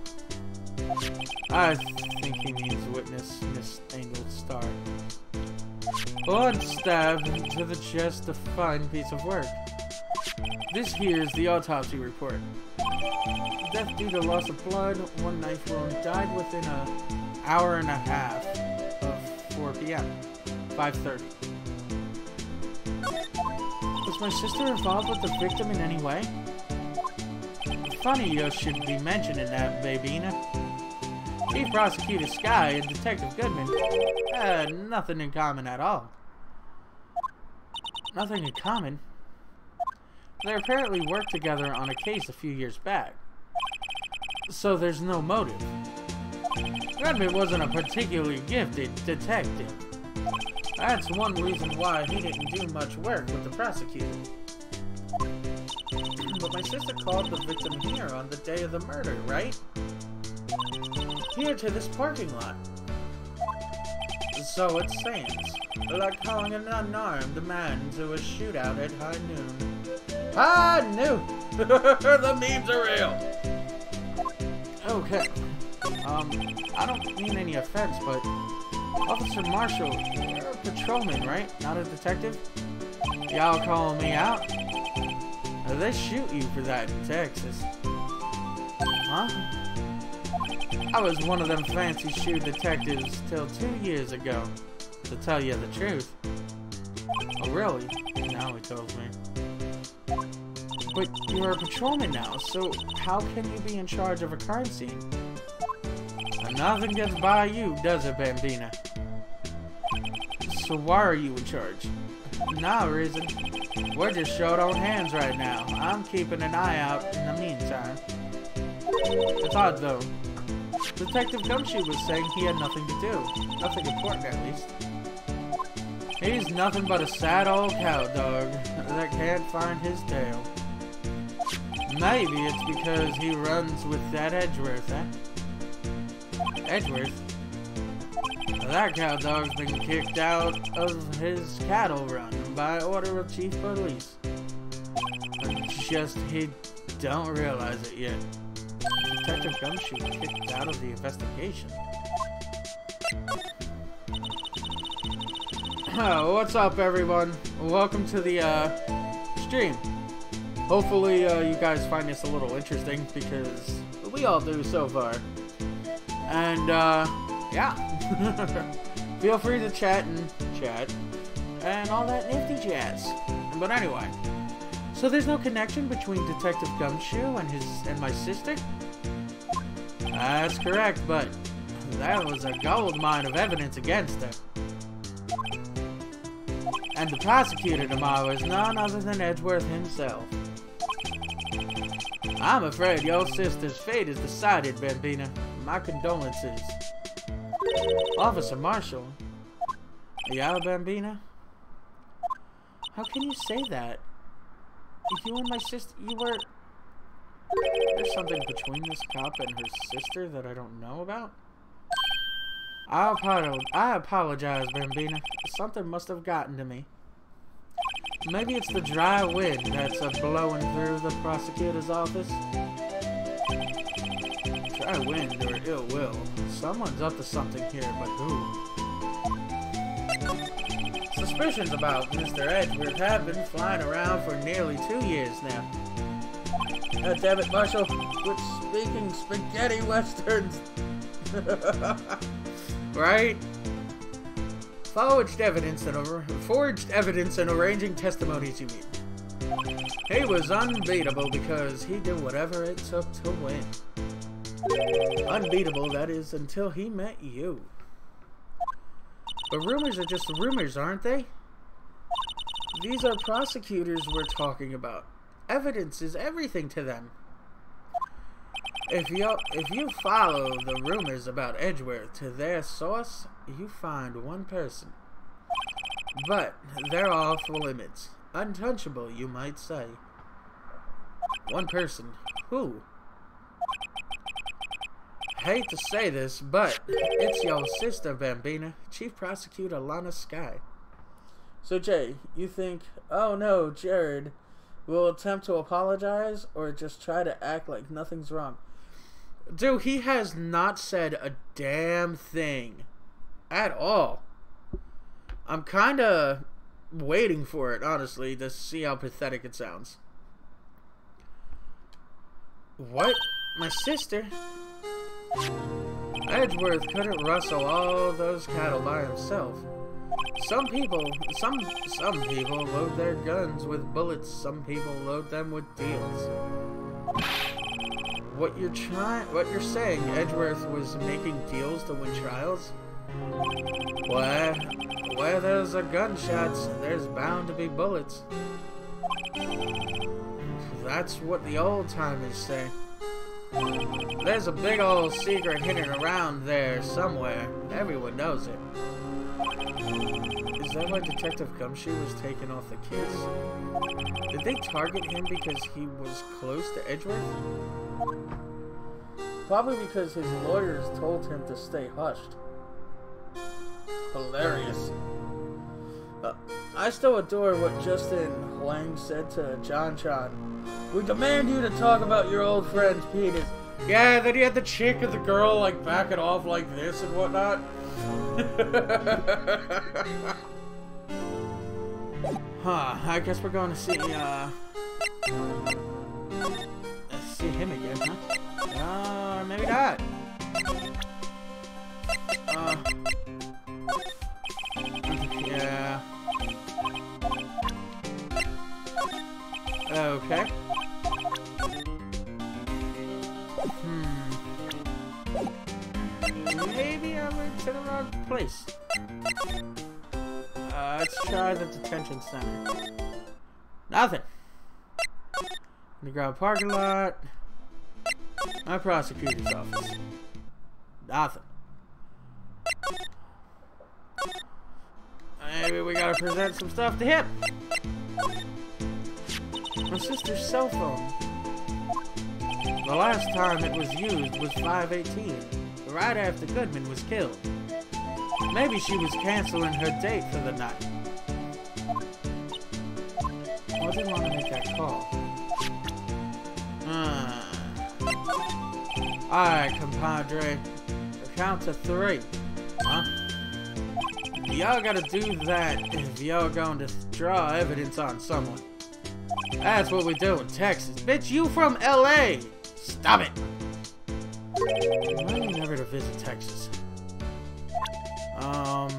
I think he means witness Miss Angel Starr. One stab to the chest, a fine piece of work. This here is the autopsy report. Death due to loss of blood, one knife wound, died within a... hour and a half of four p m five thirty. Was my sister involved with the victim in any way? Funny you should be mentioning that, Babina. Chief Prosecutor Skye and Detective Goodman had nothing in common at all. Nothing in common? They apparently worked together on a case a few years back. So there's no motive. Goodman wasn't a particularly gifted detective. That's one reason why he didn't do much work with the prosecutor. But my sister called the victim here on the day of the murder, right? Here to this parking lot. So it seems. Like calling an unarmed man to a shootout at high noon. High noon! The memes are real! Okay. Um, I don't mean any offense, but Officer Marshall, you're a patrolman, right? Not a detective? Y'all calling me out? They shoot you for that in Texas. Huh? I was one of them fancy shoe detectives till two years ago, to tell you the truth. Oh, really? Now he tells me. But you're a patrolman now, so how can you be in charge of a crime scene? Nothing gets by you, does it, Bambina? So why are you in charge? No reason. We're just short on hands right now. I'm keeping an eye out in the meantime. It's odd, though. Detective Gumshoe was saying he had nothing to do. Nothing important, at least. He's nothing but a sad old cow dog that can't find his tail. Maybe it's because he runs with that Edgeworth, eh? Edgeworth? That cow dog's been kicked out of his cattle run by order of Chief Police. But just he don't realize it yet. Detective Gumshoe kicked out of the investigation. Oh, what's up, everyone? Welcome to the uh, stream. Hopefully, uh, you guys find this a little interesting because we all do so far. And uh, yeah, feel free to chat and chat and all that nifty jazz. But anyway, so there's no connection between Detective Gumshoe and his and my sister. That's correct, but that was a gold mine of evidence against her. And the prosecutor tomorrow is none other than Edgeworth himself. I'm afraid your sister's fate is decided, Bambina. My condolences. Officer Marshall? Are you out, Bambina? How can you say that? You and my sister, you were... There's something between this cop and her sister that I don't know about? I apologize, I apologize, Bambina. Something must have gotten to me. Maybe it's the dry wind that's a blowing through the prosecutor's office. Dry wind or ill will. Someone's up to something here, but who? Suspicions about Mister Edgeworth have been flying around for nearly two years now. God damn it, Marshall. Quit speaking spaghetti westerns. Right? Forged evidence and forged evidence and arranging testimonies, you mean? He was unbeatable because he did whatever it took to win. Unbeatable, that is, until he met you. But rumors are just rumors, aren't they? These are prosecutors we're talking about. Evidence is everything to them. If you if you follow the rumors about Edgeworth to their source, you find one person. But they're off limits. Untouchable, you might say. One person. Who? Hate to say this, but it's your sister, Bambina. Chief Prosecutor Lana Skye. So, Jay, you think, oh no, Jared will attempt to apologize or just try to act like nothing's wrong? Dude, he has not said a damn thing at all. I'm kind of waiting for it, honestly, to see how pathetic it sounds. What? My sister? Edgeworth couldn't rustle all those cattle by himself. Some people, some, some people load their guns with bullets, some people load them with deals. What you're trying, what you're saying, Edgeworth was making deals to win trials? Where, where there's a gunshots, there's bound to be bullets. That's what the old timers say. There's a big old secret hidden around there somewhere. Everyone knows it. Is that why Detective Gumshoe was taken off the case? Did they target him because he was close to Edgeworth? Probably because his lawyers told him to stay hushed. Hilarious. Uh, I still adore what Justin Huang said to John Chan. We demand you to talk about your old friend's penis. Yeah, then he had the chick and the girl like back it off like this and whatnot. Huh, I guess we're going to see, uh... Let's see him again, huh? Uh, maybe not. Uh... Yeah... Okay. Hmm... Maybe I went to the wrong place. Uh, let's try the detention center. Nothing! Underground parking lot. My prosecutor's office. Nothing. Maybe we gotta present some stuff to him. My sister's cell phone. The last time it was used was five eighteen, right after Goodman was killed. Maybe she was canceling her date for the night. I didn't want to make that call. Hmm. Alright, compadre. Count to three. Huh? Y'all gotta do that if y'all gonna draw evidence on someone. That's what we do in Texas. Bitch, you from L A! Stop it! Remind me never to visit Texas. Um...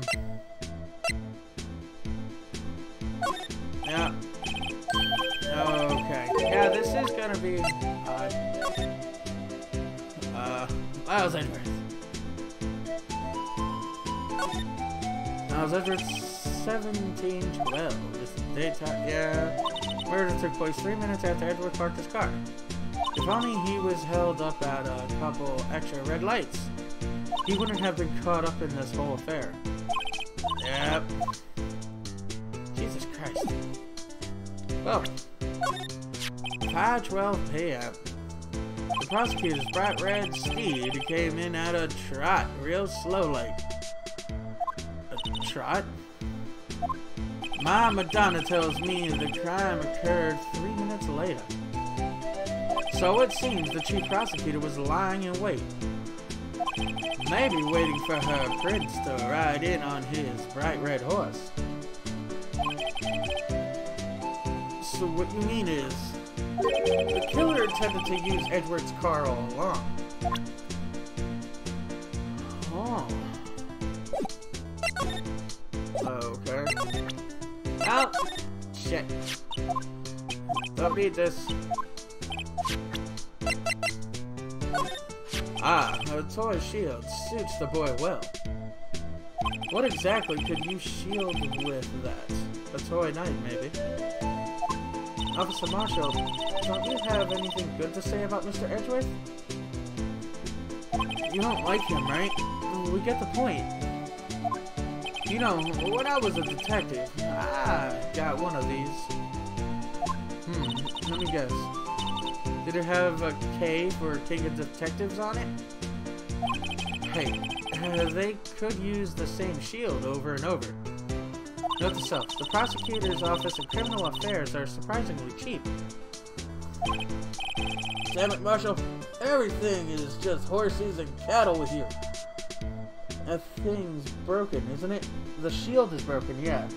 Yeah. Okay. Yeah, this is gonna be... odd. Uh... Miles Edgeworth. Miles Edgeworth, seventeen twelve. This is daytime. Yeah. Murder took place three minutes after Edgeworth parked his car. If only he was held up at a couple extra red lights, he wouldn't have been caught up in this whole affair. Yep. Jesus Christ. Well, five twelve p m The prosecutor's bright red steed came in at a trot, real slow like. A trot? My Madonna tells me the crime occurred three minutes later. So it seems the chief prosecutor was lying in wait. Maybe waiting for her prince to ride in on his bright red horse. So what you mean is, the killer intended to use Edward's car all along. Oh. Okay. Oh! Shit. Don't need this. Ah, her toy shield suits the boy well. What exactly could you shield with that? A toy knife, maybe? Officer Marshall, don't you have anything good to say about Mister Edgeworth? You don't like him, right? We get the point. You know, when I was a detective, I got one of these. Hmm, let me guess. Did it have a K for King of Detectives on it? Hey, uh, they could use the same shield over and over. Note to self, the Prosecutor's Office and Criminal Affairs are surprisingly cheap. Damn it, Marshall. Everything is just horses and cattle with you. That thing's broken, isn't it? The shield is broken, yeah.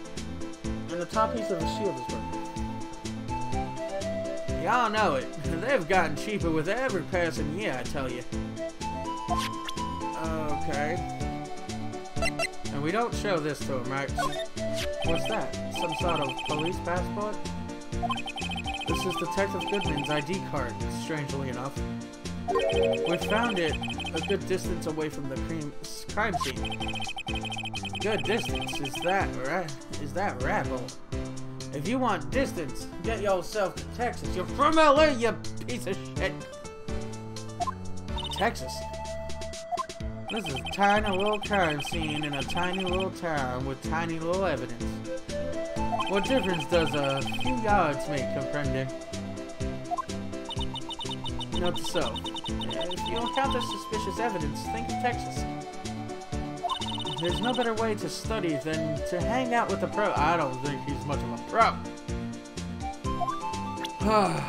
And the top piece of the shield is broken. Y'all know it. They've gotten cheaper with every passing year, I tell you. Okay. And we don't show this to him, right? What's that? Some sort of police passport? This is Detective Goodman's I D card, strangely enough. We found it a good distance away from the crime scene. Good distance? Is that right? Is that rabble? If you want distance, get yourself to Texas. You're from L A, you piece of shit. Texas? This is a tiny little crime scene in a tiny little town with tiny little evidence. What difference does a few yards make, comprende? Note to self. If you encounter suspicious evidence, think of Texas. There's no better way to study than to hang out with a pro. I don't think he's much of a pro. uh,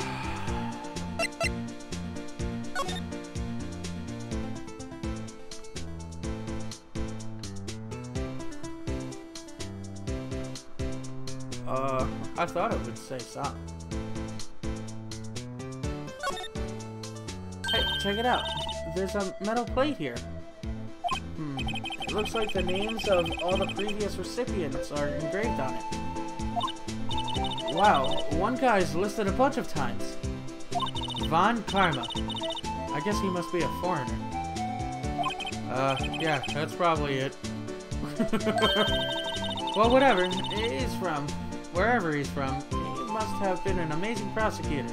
I thought it would say something. Hey, check it out. There's a metal plate here. Hmm. It looks like the names of all the previous recipients are engraved on it. Wow, one guy's listed a bunch of times. Von Karma. I guess he must be a foreigner. Uh, yeah, that's probably it. Well, whatever. He's from. Wherever he's from, he must have been an amazing prosecutor.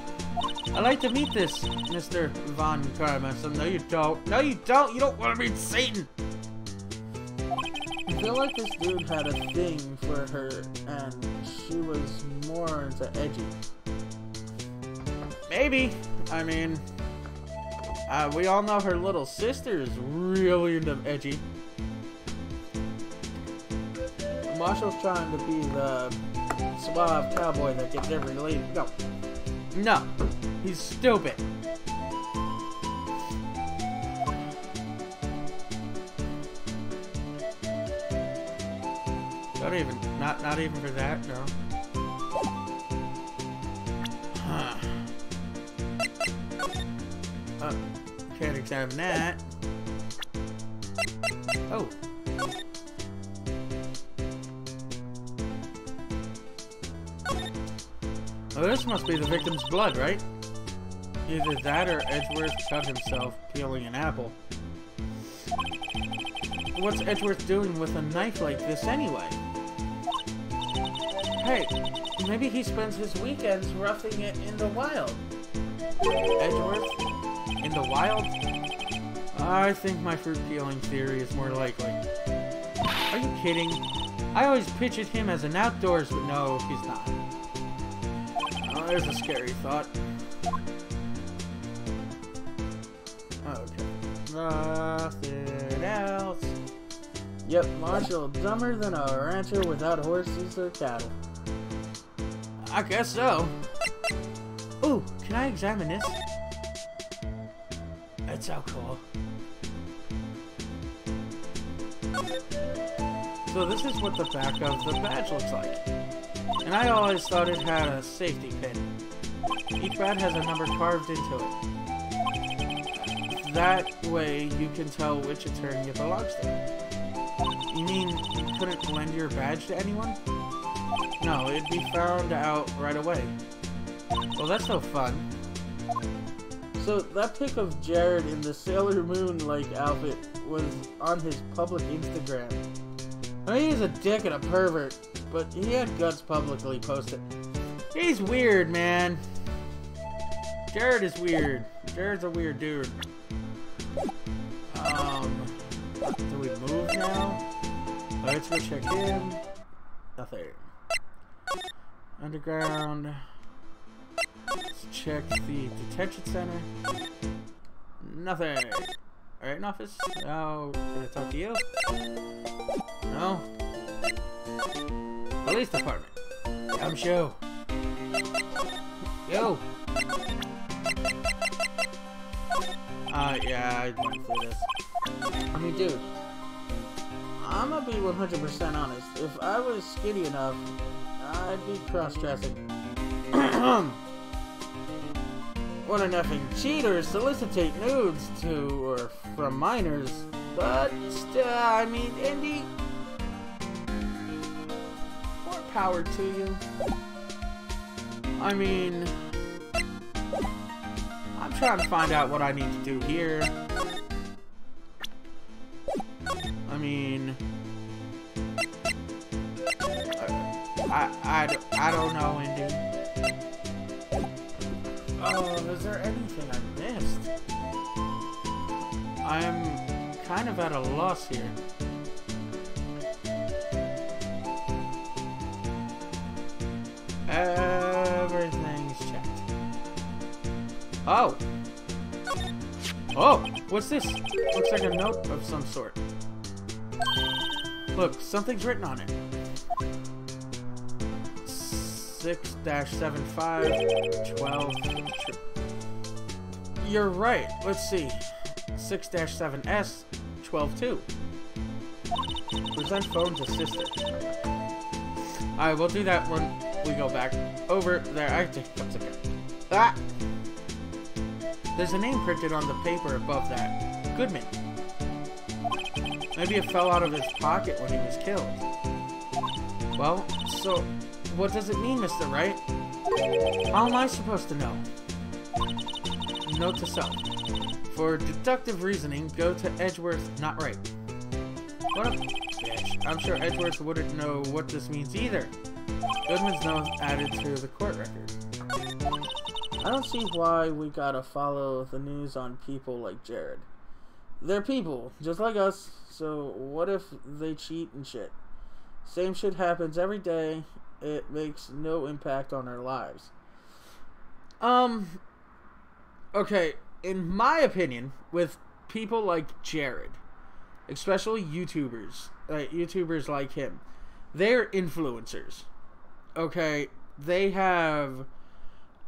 I'd like to meet this, Mister Von Karma. So, no, you don't. No, you don't. You don't want to meet Satan. I feel like this dude had a thing for her, and she was more into edgy. Maybe. I mean, uh, we all know her little sister is really into edgy. Marshall's trying to be the suave cowboy that gets every lady. No. No. He's stupid. Not even, not, not even for that, no. Huh. Uh, can't examine that. Oh. Oh, this must be the victim's blood, right? Either that or Edgeworth cut himself peeling an apple. What's Edgeworth doing with a knife like this anyway? Hey, maybe he spends his weekends roughing it in the wild. Edgeworth? In the wild? I think my fruit peeling theory is more likely. Are you kidding? I always pictured him as an outdoors, but no, he's not. Oh, there's a scary thought. Okay. Nothing else. Yep, Marshall, dumber than a rancher without horses or cattle. I guess so. Ooh, can I examine this? That's so cool. So this is what the back of the badge looks like. And I always thought it had a safety pin. Each badge has a number carved into it. That way you can tell which attorney it belongs to. You mean you couldn't lend your badge to anyone? No, it'd be found out right away. Well, that's no fun. So, that pic of Jared in the Sailor Moon-like outfit was on his public Instagram. I mean, he's a dick and a pervert, but he had guts publicly posted. He's weird, man. Jared is weird. Jared's a weird dude. Um, do we move now? Let's go check in. Nothing. Underground. Let's check the detention center. Nothing. Alright, an office. Now, can I talk to you? No. Police department. Gumshoe. Yo. Uh, yeah, I went through this. I mean, dude. I'm gonna be one hundred percent honest. If I was skinny enough, I'd be cross-dressing. What an effing cheater, solicitate nudes to or from minors, but uh, I mean, Indy, more power to you. I mean, I'm trying to find out what I need to do here. I mean, I, I, I don't know, Indy. Oh, is there anything I missed? I'm kind of at a loss here. Everything's checked. Oh! Oh! What's this? Looks like a note of some sort. Look, something's written on it. six dash seven five, twelve. You're right. Let's see. six dash seven S, twelve two. Present phone to sister. Alright, we'll do that when we go back over there. I have to take a second. Ah! There's a name printed on the paper above that. Goodman. Maybe it fell out of his pocket when he was killed. Well, so... what does it mean, Mister Wright? How am I supposed to know? Note to self. For deductive reasoning, go to Edgeworth, not Wright. What a bitch. I'm sure Edgeworth wouldn't know what this means either. Goodman's note added to the court record. I don't see why we gotta follow the news on people like Jared. They're people, just like us, so what if they cheat and shit? Same shit happens every day. It makes no impact on our lives. Um, okay, in my opinion, with people like Jared, especially YouTubers, uh, YouTubers like him, they're influencers, okay? They have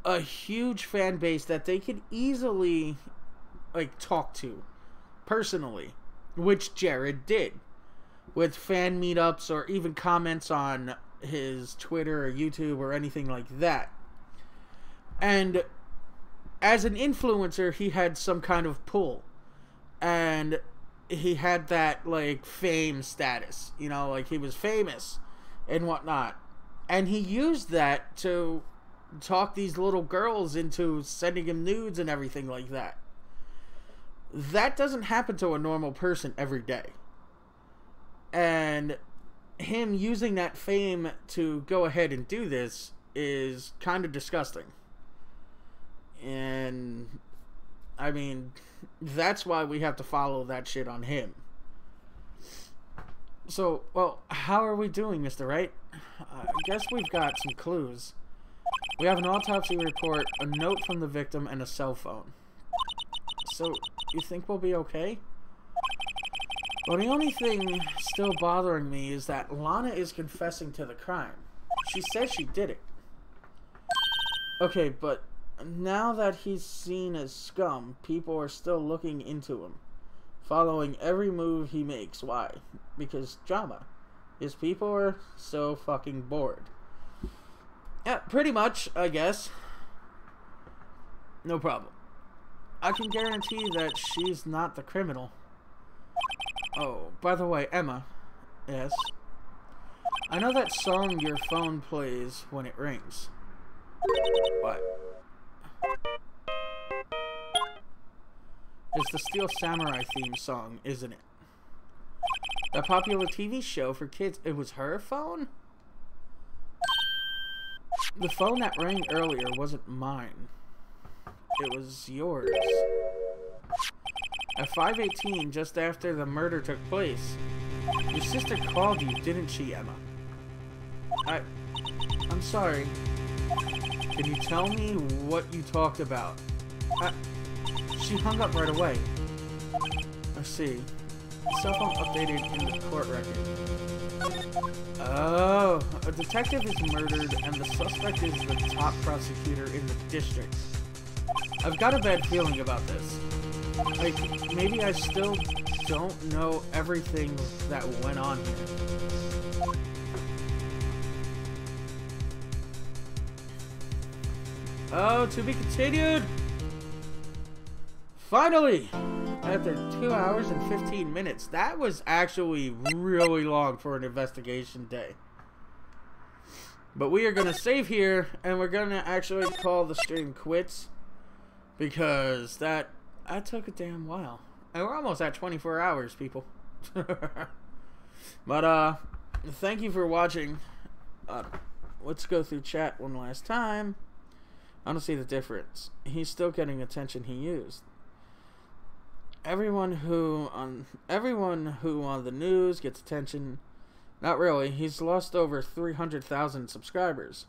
a huge fan base that they could easily, like, talk to personally, which Jared did with fan meetups or even comments on his Twitter or YouTube or anything like that. And as an influencer, he had some kind of pull, and he had that, like, fame status, you know, like he was famous and whatnot. And he used that to talk these little girls into sending him nudes and everything like that. That doesn't happen to a normal person every day. And him using that fame to go ahead and do this is kind of disgusting. And I mean, that's why we have to follow that shit on him. So, well, how are we doing, Mister Wright? I guess we've got some clues. We have an autopsy report, a note from the victim, and a cell phone. So, you think we'll be okay? Well, the only thing still bothering me is that Lana is confessing to the crime. She says she did it. Okay, but now that he's seen as scum, people are still looking into him, following every move he makes. Why? Because drama. His people are so fucking bored. Yeah, pretty much, I guess. No problem. I can guarantee that she's not the criminal. Oh, by the way, Emma. Yes? I know that song your phone plays when it rings. What? It's the Steel Samurai theme song, isn't it? That popular T V show for kids. It was her phone? The phone that rang earlier wasn't mine. It was yours. At five eighteen, just after the murder took place, your sister called you, didn't she, Emma? I... I'm sorry. Can you tell me what you talked about? I... She hung up right away. I see. Cell phone updated in the court record. Oh, a detective is murdered and the suspect is the top prosecutor in the district. I've got a bad feeling about this. Like, maybe I still don't know everything that went on here. Oh, to be continued! Finally! After two hours and fifteen minutes. That was actually really long for an investigation day. But we are going to save here, and we're going to actually call the stream quits. Because that... that took a damn while. And we're almost at twenty-four hours, people. But, uh, thank you for watching. Uh, let's go through chat one last time. I don't see the difference. He's still getting attention he used. Everyone who on everyone who on the news gets attention. Not really. He's lost over three hundred thousand subscribers.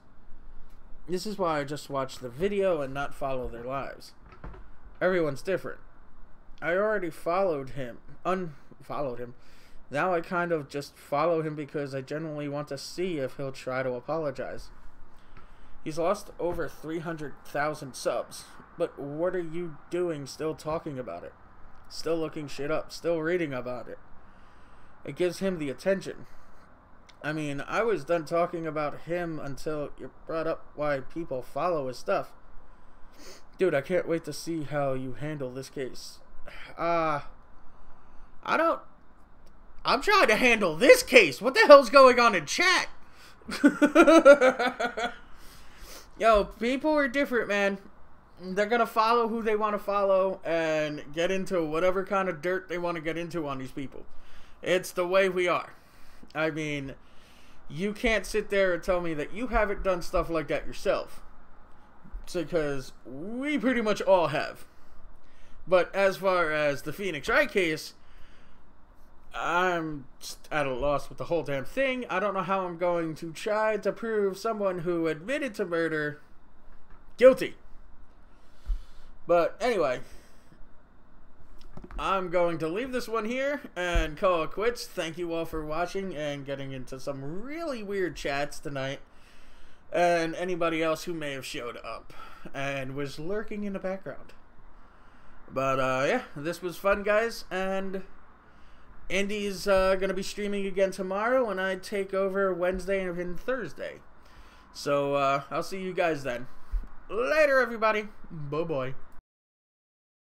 This is why I just watch the video and not follow their lives. Everyone's different. I already followed him. Unfollowed him. Now I kind of just follow him because I generally want to see if he'll try to apologize. He's lost over three hundred thousand subs. But what are you doing still talking about it? Still looking shit up. Still reading about it. It gives him the attention. I mean, I was done talking about him until you brought up why people follow his stuff. Dude, I can't wait to see how you handle this case. Uh, I don't... I'm trying to handle this case. What the hell's going on in chat? Yo, people are different, man. They're going to follow who they want to follow and get into whatever kind of dirt they want to get into on these people. It's the way we are. I mean, you can't sit there and tell me that you haven't done stuff like that yourself. Because we pretty much all have. But as far as the Phoenix Wright case, I'm at a loss with the whole damn thing. I don't know how I'm going to try to prove someone who admitted to murder guilty. But anyway, I'm going to leave this one here and call it quits. Thank you all for watching and getting into some really weird chats tonight. And anybody else who may have showed up and was lurking in the background. But uh, yeah, this was fun, guys. And Indy's uh, going to be streaming again tomorrow, and I take over Wednesday and Thursday. So uh, I'll see you guys then. Later, everybody. Bye-bye.